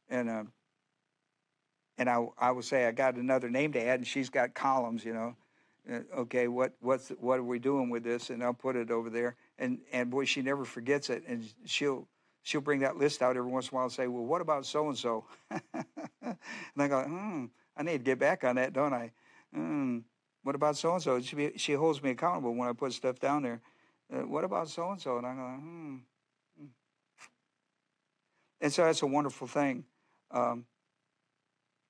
and um, and I I will say I got another name to add, and she's got columns, you know. Okay, what what's what are we doing with this? And I'll put it over there. And and boy, she never forgets it. And she'll she'll bring that list out every once in a while and say, well, what about so and so? And I go, hmm, I need to get back on that, don't I? Hmm, what about so and so? She she holds me accountable when I put stuff down there. Uh, what about so and so? And I go, hmm. And so that's a wonderful thing. Um,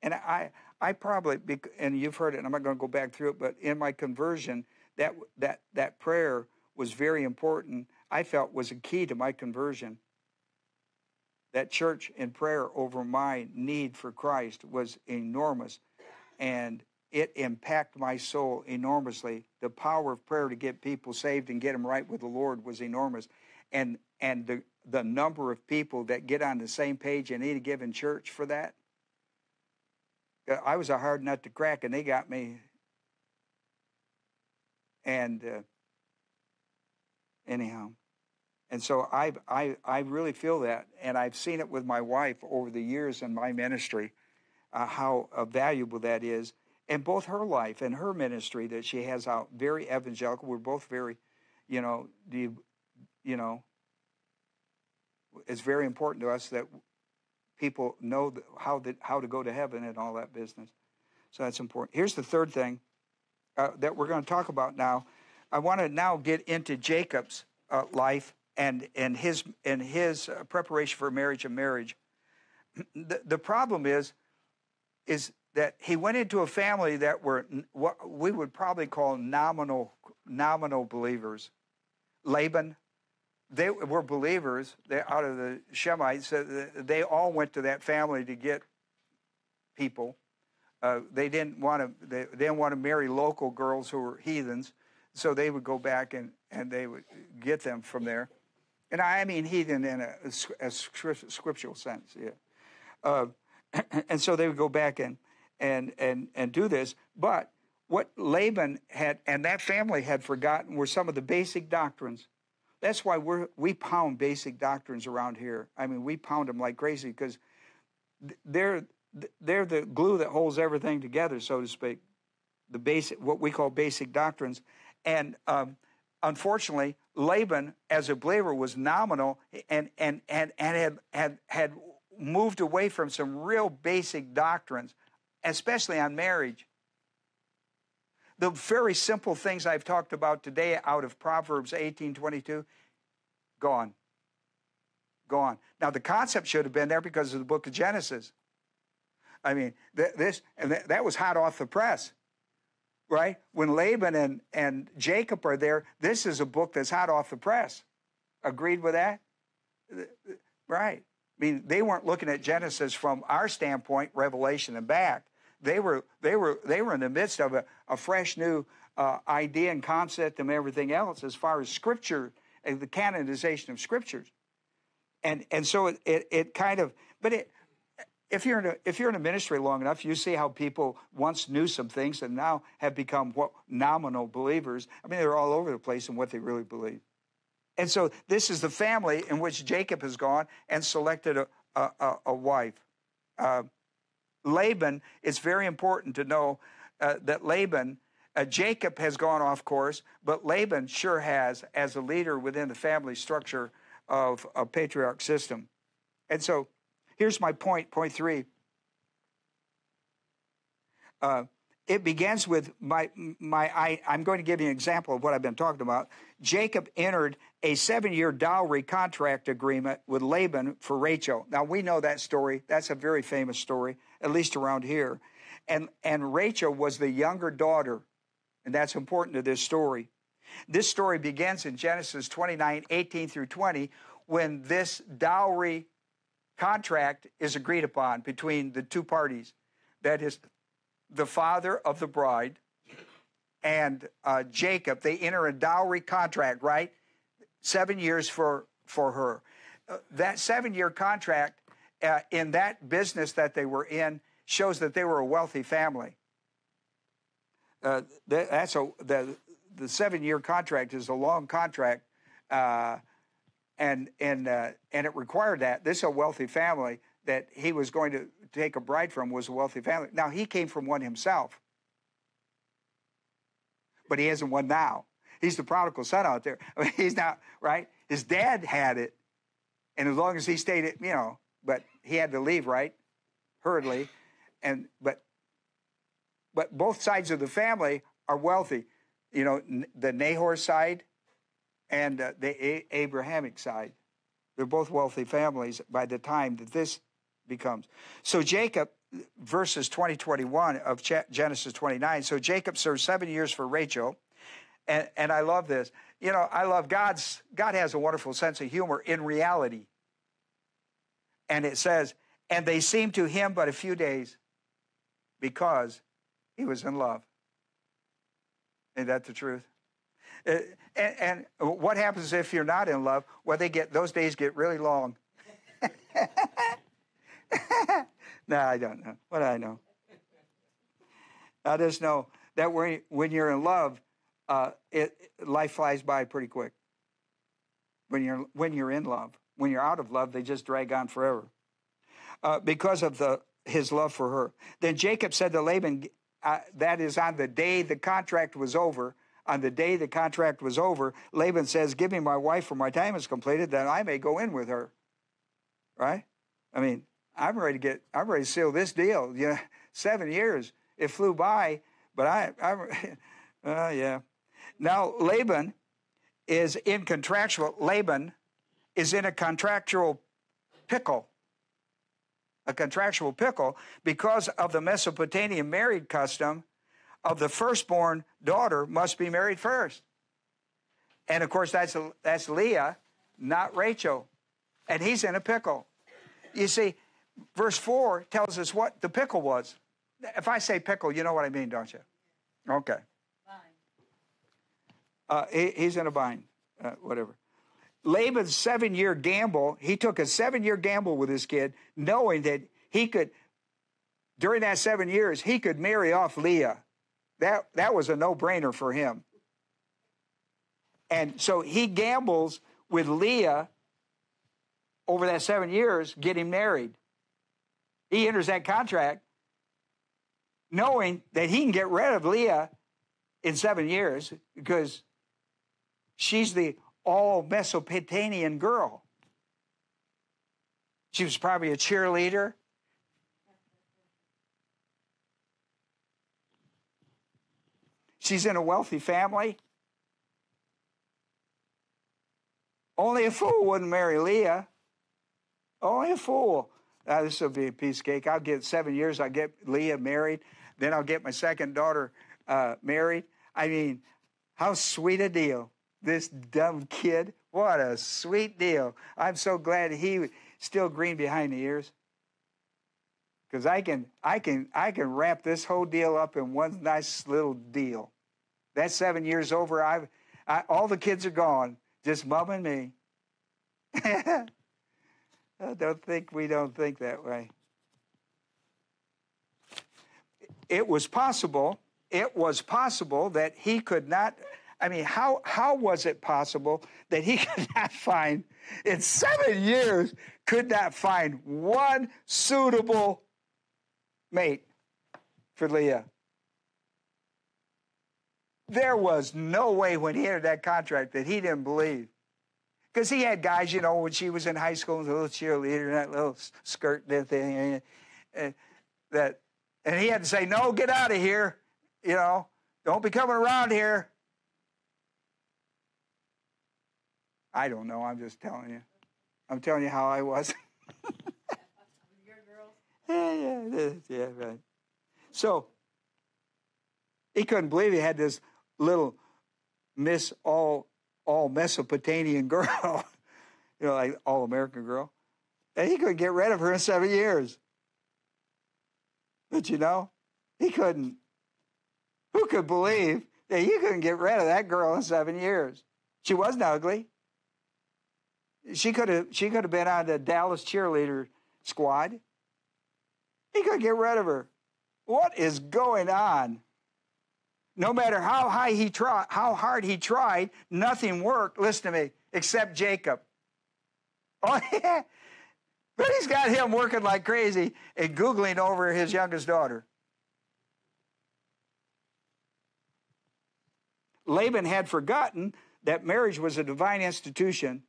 and I. I probably, and you've heard it, and I'm not going to go back through it, but in my conversion, that that that prayer was very important. I felt was a key to my conversion. That church and prayer over my need for Christ was enormous, and it impacted my soul enormously. The power of prayer to get people saved and get them right with the Lord was enormous, and and the the number of people that get on the same page in any given church for that. I was a hard nut to crack, and they got me. And uh, anyhow, and so I, I, I really feel that, and I've seen it with my wife over the years in my ministry, uh, how uh, valuable that is, and both her life and her ministry that she has out, very evangelical. We're both very, you know, do you, you know, it's very important to us that people know how to, how to go to heaven and all that business. So that's important. Here's the third thing uh, that we're going to talk about now. I want to now get into Jacob's uh, life and, and his, and his uh, preparation for marriage and marriage. The, the problem is, is that he went into a family that were what we would probably call nominal, nominal believers. Laban. They were believers. They're out of the Shemites. They all went to that family to get people. Uh, they didn't want to. They didn't want to marry local girls who were heathens, so they would go back and, and they would get them from there. And I mean heathen in a, a, a scriptural sense, yeah. Uh, and so they would go back and and and and do this. But what Laban had and that family had forgotten were some of the basic doctrines. That's why we're, we pound basic doctrines around here. I mean, we pound them like crazy because they're they're the glue that holds everything together, so to speak. The basic, what we call basic doctrines, and um, unfortunately, Laban, as a believer, was nominal and and and and had had had moved away from some real basic doctrines, especially on marriage. The very simple things I've talked about today out of Proverbs eighteen twenty-two, gone. gone. Now, the concept should have been there because of the book of Genesis. I mean, th this and th that was hot off the press, right? When Laban and, and Jacob are there, this is a book that's hot off the press. Agreed with that? Right. I mean, they weren't looking at Genesis from our standpoint, Revelation and back. They were, they were, they were in the midst of a, a fresh new uh, idea and concept and everything else as far as Scripture, uh, the canonization of Scriptures. And, and so it, it, it kind of, but it, if, you're in a, if you're in a ministry long enough, you see how people once knew some things and now have become what, nominal believers. I mean, they're all over the place in what they really believe. And so this is the family in which Jacob has gone and selected a, a, a wife. Uh, Laban, it's very important to know uh, that Laban, uh, Jacob has gone off course, but Laban sure has as a leader within the family structure of a patriarch system. And so here's my point, point three. Uh, It begins with my, my I, I'm going to give you an example of what I've been talking about. Jacob entered a seven-year dowry contract agreement with Laban for Rachel. Now, we know that story. That's a very famous story, at least around here. And, and Rachel was the younger daughter, and that's important to this story. This story begins in Genesis twenty-nine, eighteen through twenty, when this dowry contract is agreed upon between the two parties. That is the father of the bride and uh, Jacob. They enter a dowry contract, right? Seven years for, for her. Uh, that seven-year contract uh, in that business that they were in shows that they were a wealthy family. Uh, that, that's a, the, the seven-year contract is a long contract, uh, and, and, uh, and it required that. This is a wealthy family that he was going to take a bride from, was a wealthy family. Now, he came from one himself, but he isn't one now. He's the prodigal son out there. I mean, he's not, right? His dad had it, and as long as he stayed at, you know, but he had to leave, right, hurriedly. And, but, but both sides of the family are wealthy, you know, the Nahor side and uh, the a Abrahamic side. They're both wealthy families by the time that this becomes. So Jacob, verses twenty, twenty-one of Genesis twenty-nine, so Jacob served seven years for Rachel, and, and I love this. You know, I love God's, God has a wonderful sense of humor in reality. And it says, and they seemed to him but a few days because he was in love. Isn't that the truth? Uh, and, and what happens if you're not in love? Well, they get, those days get really long. No, I don't know. What do I know? I just know that when, when you're in love, uh, it, life flies by pretty quick. When you're, when you're in love. When you're out of love, they just drag on forever. Uh, because of the, his love for her. Then Jacob said to Laban, uh, that is on the day the contract was over, on the day the contract was over, Laban says, give me my wife for my time is completed, that I may go in with her. Right? I mean, I'm ready to get, I'm ready to seal this deal. You know, seven years, it flew by, but I, I uh, yeah. Now, Laban is in contractual, Laban is in a contractual pickle, a contractual pickle because of the Mesopotamian married custom of the firstborn daughter must be married first. And, of course, that's, that's Leah, not Rachel. And he's in a pickle. You see, verse four tells us what the pickle was. If I say pickle, you know what I mean, don't you? Okay. Uh, he, he's in a bind, uh, whatever. Laban's seven-year gamble, he took a seven-year gamble with his kid, knowing that he could, during that seven years, he could marry off Leah. That, that was a no-brainer for him. And so he gambles with Leah over that seven years, getting married. He enters that contract knowing that he can get rid of Leah in seven years because she's the all-Mesopotamian girl. She was probably a cheerleader. She's in a wealthy family. Only a fool wouldn't marry Leah. Only four. Uh, this will be a piece of cake. I'll get seven years. I'll get Leah married. Then I'll get my second daughter uh, married. I mean, how sweet a deal. This dumb kid, what a sweet deal. I'm so glad he still green behind the ears. Because I can, I, can, I can wrap this whole deal up in one nice little deal. That seven years over, I've, I, all the kids are gone, just Mom and me. I don't think we don't think that way. It was possible, it was possible that he could not, I mean, how, how was it possible that he could not find, in seven years, could not find one suitable mate for Leah? There was no way when he entered that contract that he didn't believe. Because he had guys, you know, when she was in high school, the little cheerleader, that little skirt, that thing, and that, and he had to say, no, get out of here, you know, don't be coming around here. I don't know. I'm just telling you. I'm telling you how I was. yeah, yeah, yeah, right. So he couldn't believe he had this little Miss All All Mesopotamian girl, you know, like All American girl, and he couldn't get rid of her in seven years. But you know, he couldn't. Who could believe that you couldn't get rid of that girl in seven years? She wasn't ugly. She could have she could have been on the Dallas cheerleader squad. He couldn't get rid of her. What is going on? No matter how high he tried, how hard he tried, nothing worked. Listen to me, except Jacob. Oh yeah, but he's got him working like crazy and Googling over his youngest daughter. Laban had forgotten that marriage was a divine institution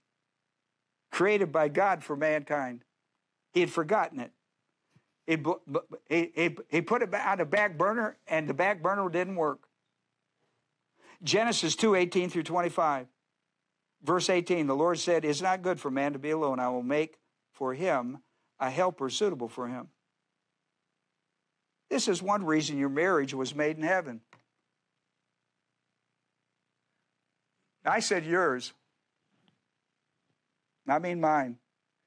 created by God for mankind. He had forgotten it. He, he, he, he put it on the back burner, and the back burner didn't work. Genesis two, eighteen through twenty-five. Verse eighteen, the Lord said, it's not good for man to be alone. I will make for him a helper suitable for him. This is one reason your marriage was made in heaven. I said yours. I mean mine.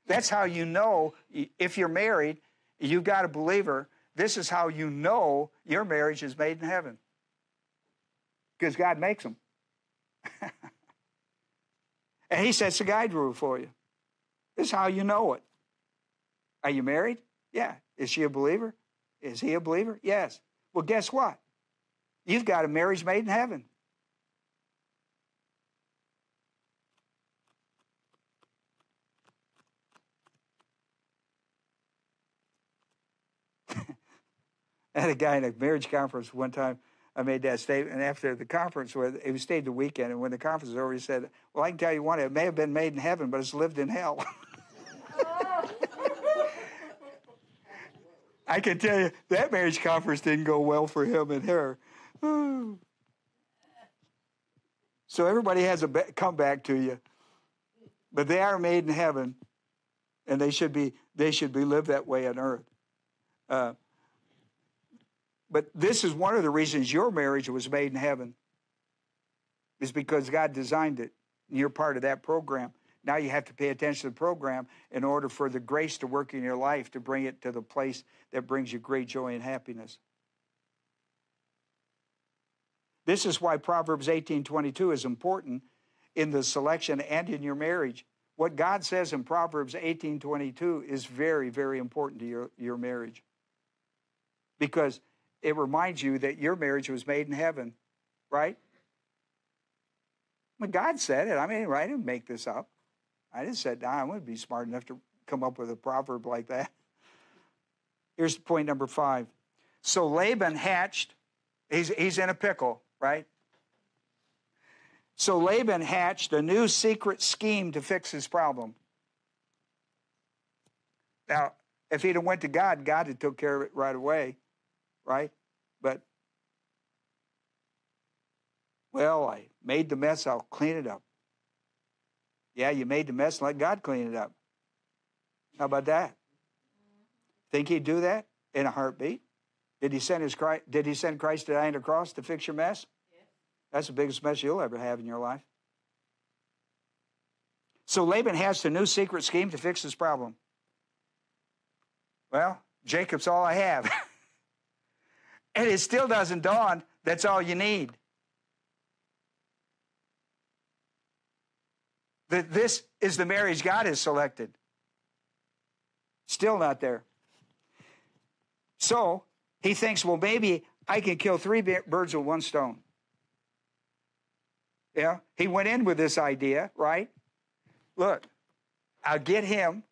That's how you know, if you're married, you've got a believer, this is how you know your marriage is made in heaven. Because God makes them. And he sets a guide rule for you. This is how you know it. Are you married? Yeah. Is she a believer? Is he a believer? Yes. Well, guess what? You've got a marriage made in heaven. I had a guy in a marriage conference one time. I made that statement, and after the conference, he stayed the weekend, and when the conference was over, he said, well, I can tell you one, it may have been made in heaven, but it's lived in hell. I can tell you, that marriage conference didn't go well for him and her. Ooh. So everybody has a comeback to you, but they are made in heaven, and they should be, they should be lived that way on earth. Uh, But this is one of the reasons your marriage was made in heaven, is because God designed it, and you're part of that program. Now you have to pay attention to the program in order for the grace to work in your life to bring it to the place that brings you great joy and happiness. This is why Proverbs eighteen twenty-two is important in the selection and in your marriage. What God says in Proverbs eighteen twenty-two is very, very important to your, your marriage, because it reminds you that your marriage was made in heaven, right? When God said it, I mean, right? I didn't make this up. I just said, nah, I wouldn't be smart enough to come up with a proverb like that. Here's point number five. So Laban hatched. He's, he's in a pickle, right? So Laban hatched a new secret scheme to fix his problem. Now, if he'd have went to God, God had took care of it right away. Right? But, well, I made the mess, I'll clean it up. Yeah, you made the mess, let God clean it up. How about that? Think he'd do that in a heartbeat? Did he send his Christ, did he send Christ to die on the cross to fix your mess? Yeah. That's the biggest mess you'll ever have in your life. So Laban has the new secret scheme to fix this problem. Well, Jacob's all I have. And it still doesn't dawn that's all you need. That this is the marriage God has selected. Still not there. So he thinks, well, maybe I can kill three birds with one stone. Yeah, he went in with this idea, right? Look, I'll get him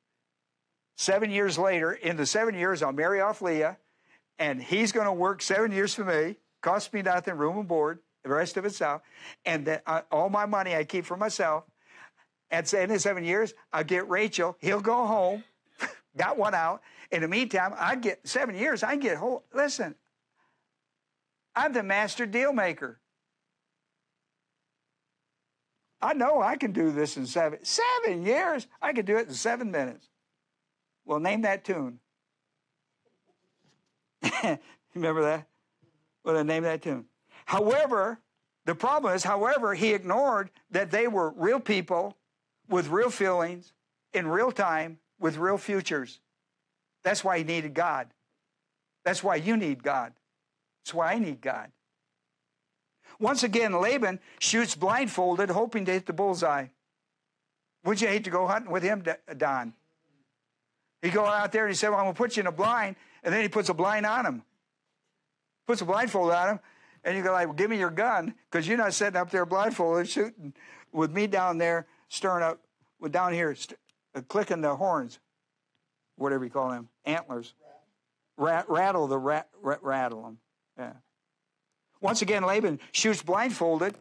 seven years later. In the seven years, I'll marry off Leah, and he's going to work seven years for me, cost me nothing, room and board, the rest of it's out, and then I, all my money I keep for myself. At the end of seven years, I'll get Rachel. He'll go home. Got one out. In the meantime, I get seven years. I get whole. Listen, I'm the master deal maker. I know I can do this in seven seven years. I can do it in seven minutes. Well, name that tune. Remember that? Well, name that tune. However, the problem is, however, he ignored that they were real people with real feelings in real time, with real futures. That's why he needed God. That's why you need God. That's why I need God. Once again, Laban shoots blindfolded, hoping to hit the bullseye. Wouldn't you hate to go hunting with him, Don? He goes out there and he said, well, I'm going to put you in a blind, and then he puts a blind on him. Puts a blindfold on him, and you go like, well, give me your gun, because you're not sitting up there blindfolded shooting with me down there, stirring up, down here, clicking the horns, whatever you call them, antlers. Rat, rattle the rat, rat, rattle them. Yeah. Once again, Laban shoots blindfolded,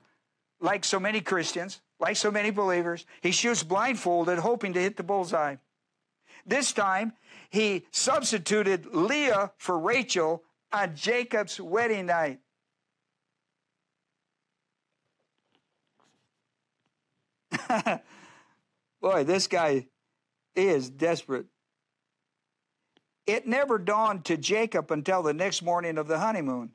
like so many Christians, like so many believers. He shoots blindfolded, hoping to hit the bullseye. This time, he substituted Leah for Rachel on Jacob's wedding night. Boy, this guy is desperate. It never dawned to Jacob until the next morning of the honeymoon.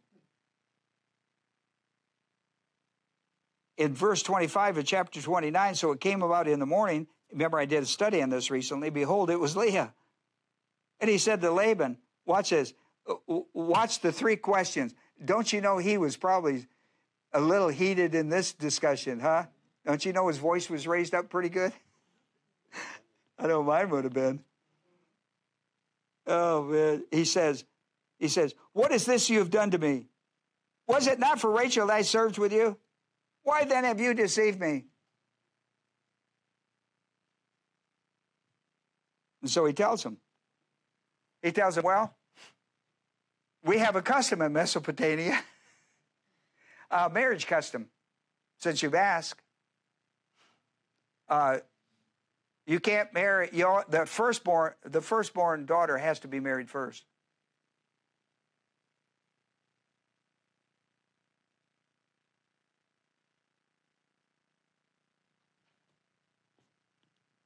In verse twenty-five of chapter twenty-nine, so it came about in the morning. Remember, I did a study on this recently. Behold, it was Leah. And he said to Laban, watch this. Watch the three questions. Don't you know he was probably a little heated in this discussion, huh? Don't you know his voice was raised up pretty good? I know mine would have been. Oh, man. He says, he says, what is this you have done to me? Was it not for Rachel that I served with you? Why then have you deceived me? And so he tells him. He tells him, well, we have a custom in Mesopotamia, a marriage custom, since you've asked. Uh, You can't marry, you know, the firstborn, the firstborn daughter has to be married first.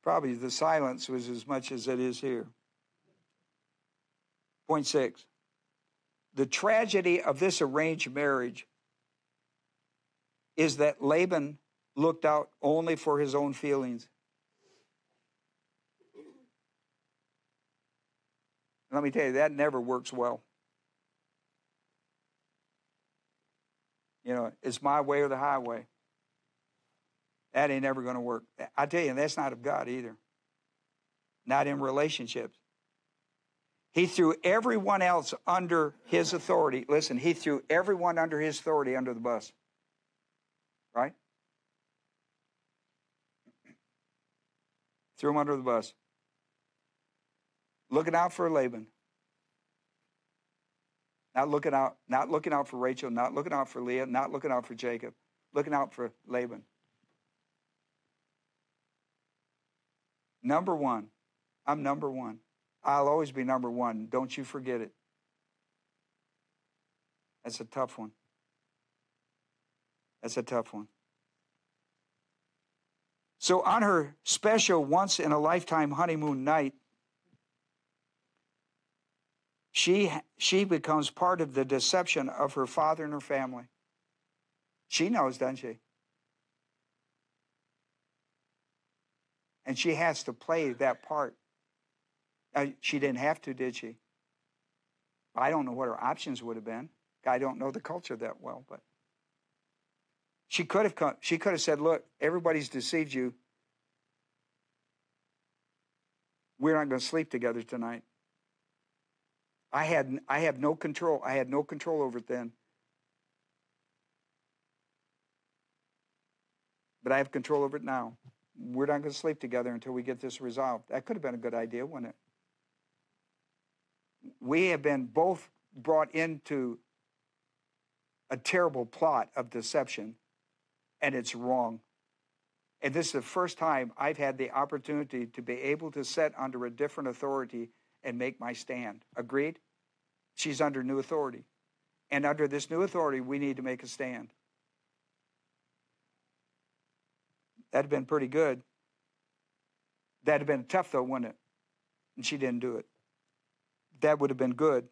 Probably the silence was as much as it is here. Point six, the tragedy of this arranged marriage is that Laban looked out only for his own feelings. Let me tell you, that never works well. You know, it's my way or the highway. That ain't ever going to work. I tell you, that's not of God either. Not in relationships. He threw everyone else under his authority. Listen, he threw everyone under his authority under the bus. Right? Threw him under the bus. Looking out for Laban. Not looking out, not looking out for Rachel, not looking out for Leah, not looking out for Jacob. Looking out for Laban. Number one. I'm number one. I'll always be number one. Don't you forget it. That's a tough one. That's a tough one. So on her special once-in-a-lifetime honeymoon night, She, she becomes part of the deception of her father and her family. She knows, doesn't she? And she has to play that part. Uh, she didn't have to, did she? I don't know what her options would have been. I don't know the culture that well, but she could have come. She could have said, "Look, everybody's deceived you. We're not going to sleep together tonight. I had I have no control. I had no control over it then, but I have control over it now. We're not going to sleep together until we get this resolved." That could have been a good idea, wouldn't it? We have been both brought into a terrible plot of deception, and it's wrong. And this is the first time I've had the opportunity to be able to sit under a different authority and make my stand. Agreed? She's under new authority. And under this new authority, we need to make a stand. That'd have been pretty good. That'd have been tough, though, wouldn't it? And she didn't do it. That would have been good.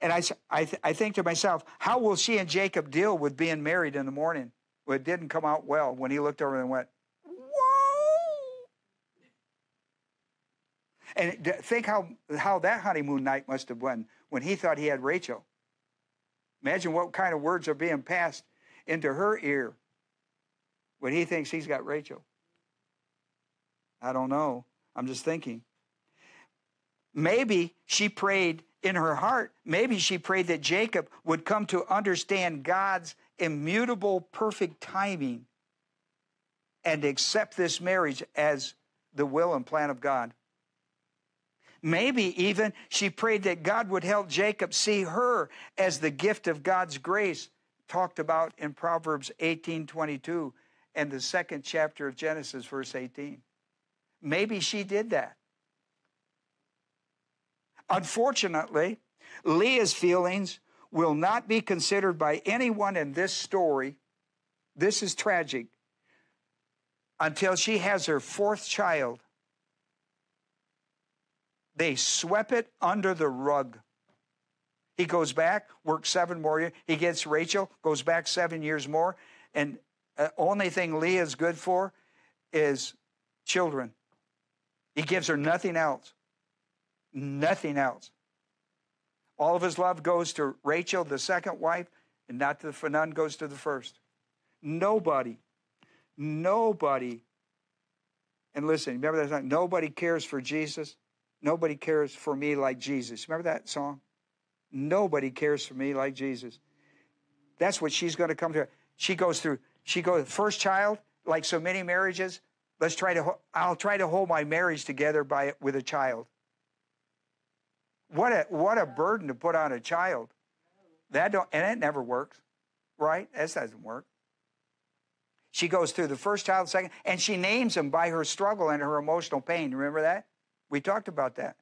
And I, I, th I think to myself, how will she and Jacob deal with being married in the morning? Well, it didn't come out well when he looked over and went, whoa. And think how, how that honeymoon night must have been when he thought he had Rachel. Imagine what kind of words are being passed into her ear when he thinks he's got Rachel. I don't know. I'm just thinking. Maybe she prayed in her heart, maybe she prayed that Jacob would come to understand God's immutable, perfect timing and accept this marriage as the will and plan of God. Maybe even she prayed that God would help Jacob see her as the gift of God's grace talked about in Proverbs eighteen twenty-two and the second chapter of Genesis, verse eighteen. Maybe she did that. Unfortunately, Leah's feelings will not be considered by anyone in this story. This is tragic. Until she has her fourth child. They swept it under the rug. He goes back, works seven more years. He gets Rachel, goes back seven years more. And the only thing Leah's good for is children. He gives her nothing else. Nothing else. All of his love goes to Rachel, the second wife, and not to the none goes to the first. Nobody, nobody, and listen, remember that song? Nobody cares for Jesus. Nobody cares for me like Jesus. Remember that song? Nobody cares for me like Jesus. That's what she's going to come to. She goes through, she goes, first child, like so many marriages, let's try to, I'll try to hold my marriage together by with a child. What a, what a burden to put on a child. That don't, and it never works, right? That doesn't work. She goes through the first child, second, and she names him by her struggle and her emotional pain. Remember that? We talked about that.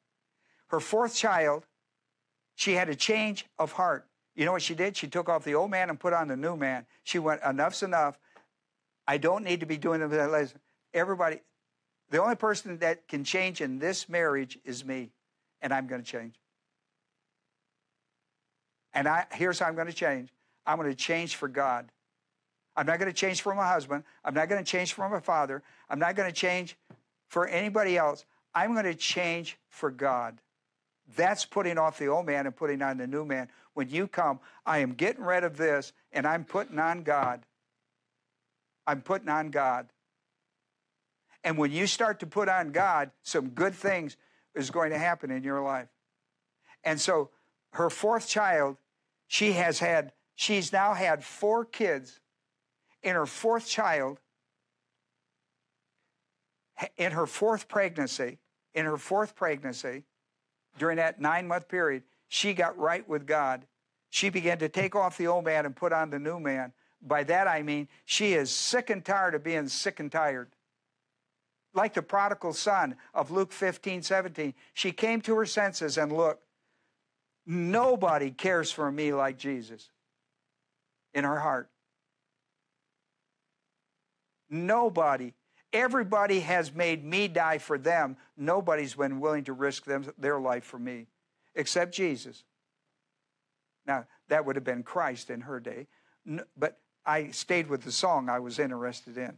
Her fourth child, she had a change of heart. You know what she did? She took off the old man and put on the new man. She went, enough's enough. I don't need to be doing this. Everybody, the only person that can change in this marriage is me. And I'm going to change. And I, here's how I'm going to change. I'm going to change for God. I'm not going to change for my husband. I'm not going to change for my father. I'm not going to change for anybody else. I'm going to change for God. That's putting off the old man and putting on the new man. When you come, I am getting rid of this, and I'm putting on God. I'm putting on God. And when you start to put on God, some good things is going to happen in your life. And so her fourth child, she has had, she's now had four kids. In her fourth child, in her fourth pregnancy, in her fourth pregnancy, during that nine-month period, she got right with God. She began to take off the old man and put on the new man. By that I mean she is sick and tired of being sick and tired. Like the prodigal son of Luke fifteen seventeen, she came to her senses and look, nobody cares for me like Jesus in her heart. Nobody. Everybody has made me die for them. Nobody's been willing to risk them, their life for me. except Jesus. Now, that would have been Christ in her day, but I stayed with the song I was interested in.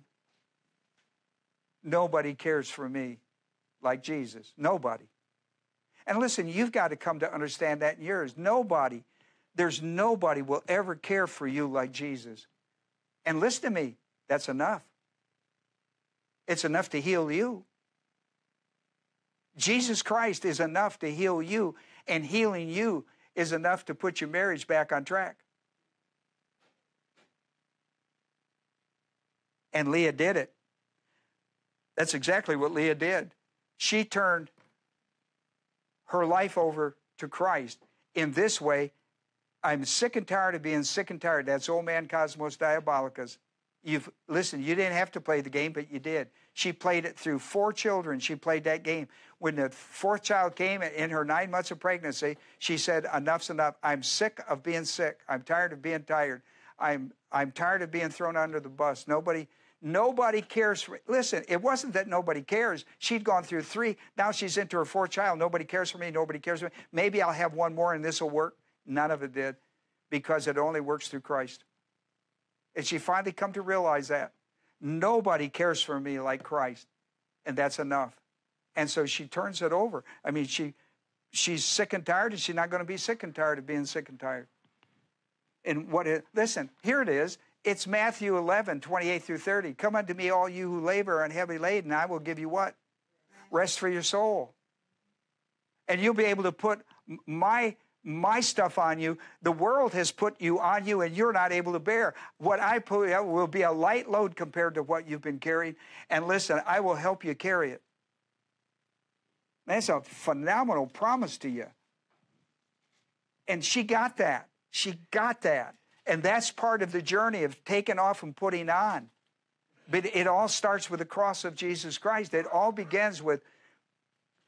Nobody cares for me like Jesus. Nobody. And listen, you've got to come to understand that in yours. Nobody, there's nobody will ever care for you like Jesus. And listen to me, that's enough. It's enough to heal you. Jesus Christ is enough to heal you, and healing you is enough to put your marriage back on track. And Leah did it. That's exactly what Leah did. She turned her life over to Christ. In this way, I'm sick and tired of being sick and tired. That's old man Cosmos Diabolicus. You've, listen, you didn't have to play the game, but you did. She played it through four children. She played that game. When the fourth child came in her nine months of pregnancy, she said, enough's enough. I'm sick of being sick. I'm tired of being tired. I'm, I'm tired of being thrown under the bus. Nobody, nobody cares for me. Listen, it wasn't that nobody cares. She'd gone through three. Now she's into her fourth child. Nobody cares for me. Nobody cares for me. Maybe I'll have one more and this will work. None of it did, because it only works through Christ. And she finally come to realize that nobody cares for me like Christ, and that's enough. And so she turns it over. I mean, she she's sick and tired, and she's not going to be sick and tired of being sick and tired. And what it, listen, here it is. It's Matthew eleven, twenty-eight through thirty. Come unto me, all you who labor and heavy laden, and I will give you what? Rest for your soul. And you'll be able to put my... my stuff on you. The world has put you on you, and you're not able to bear. What I put will be a light load compared to what you've been carrying. And listen, I will help you carry it. That's a phenomenal promise to you. And she got that. She got that. And that's part of the journey of taking off and putting on. But it all starts with the cross of Jesus Christ. It all begins with,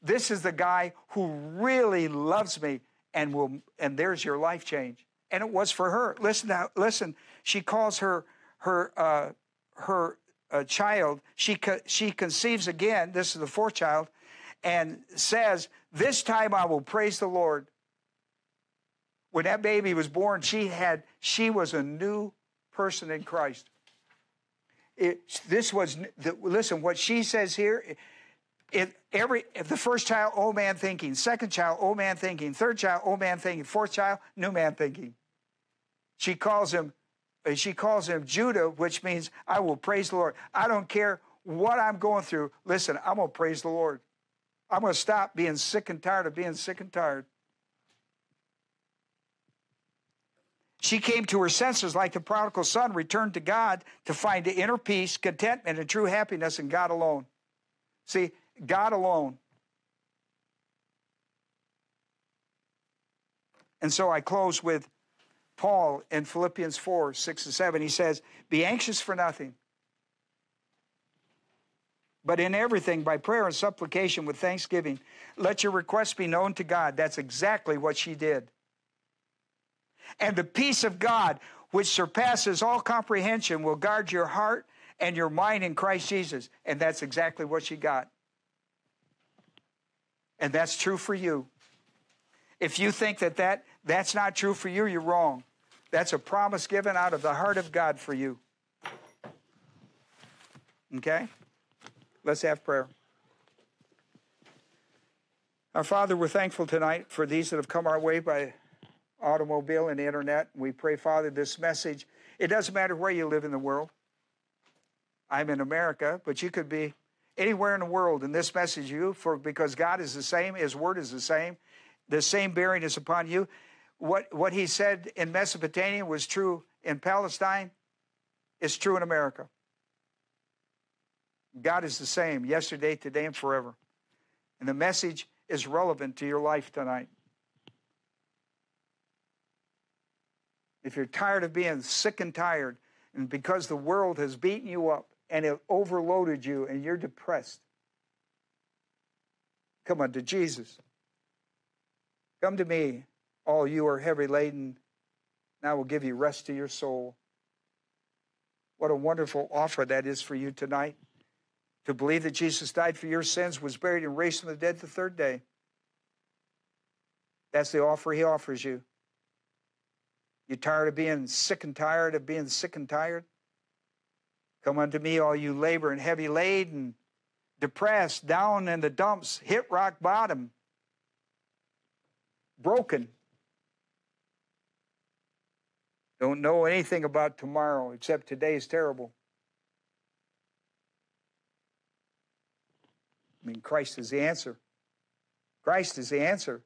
this is the guy who really loves me. And will, and there's your life change. And it was for her. Listen, now, listen. She calls her her uh, her uh, child. She co she conceives again. This is the fourth child, and says, "This time I will praise the Lord." When that baby was born, she had she was a new person in Christ. It, this was the, listen. What she says here. It, every the first child, old man thinking. Second child, old man thinking. Third child, old man thinking. Fourth child, new man thinking. She calls him, she calls him Judah, which means I will praise the Lord. I don't care what I'm going through. Listen, I'm going to praise the Lord. I'm going to stop being sick and tired of being sick and tired. She came to her senses like the prodigal son, returned to God to find the inner peace, contentment, and true happiness in God alone. See, God alone. And so I close with Paul in Philippians four, six and seven. He says, be anxious for nothing, but in everything, by prayer and supplication with thanksgiving, let your requests be known to God. That's exactly what she did. And the peace of God, which surpasses all comprehension, will guard your heart and your mind in Christ Jesus. And that's exactly what she got. And that's true for you. If you think that, that that's not true for you, you're wrong. That's a promise given out of the heart of God for you. Okay? Let's have prayer. Our Father, we're thankful tonight for these that have come our way by automobile and the internet. We pray, Father, this message, it doesn't matter where you live in the world. I'm in America, but you could be anywhere in the world, and this message you, for because God is the same, His word is the same, the same bearing is upon you. What, what He said in Mesopotamia was true in Palestine, it's true in America. God is the same, yesterday, today, and forever. And the message is relevant to your life tonight. If you're tired of being sick and tired, and because the world has beaten you up, and it overloaded you, and you're depressed, come unto Jesus. Come to me, all you are heavy laden, and I will give you rest to your soul. What a wonderful offer that is for you tonight, to believe that Jesus died for your sins, was buried, and raised from the dead the third day. That's the offer he offers you. You tired of being sick and tired of being sick and tired? Come unto me, all you labor and heavy laden, depressed, down in the dumps, hit rock bottom, broken. Don't know anything about tomorrow except today's terrible. I mean, Christ is the answer. Christ is the answer.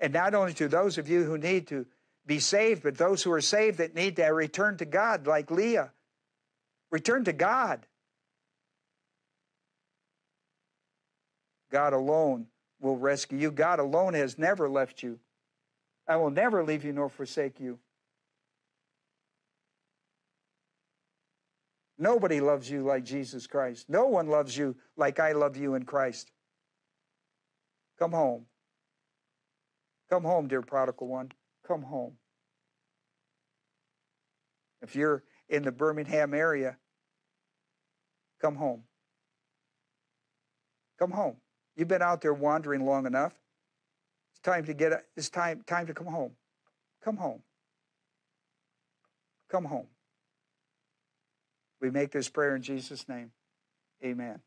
And not only to those of you who need to be saved, but those who are saved that need to return to God, like Leah. Return to God. God alone will rescue you. God alone has never left you. I will never leave you nor forsake you. Nobody loves you like Jesus Christ. No one loves you like I love you in Christ. Come home. Come home, dear prodigal one. Come home. If you're in the Birmingham area, come home. Come home. You've been out there wandering long enough. It's time to get. It's time. Time to come home. Come home. Come home. We make this prayer in Jesus' name. Amen.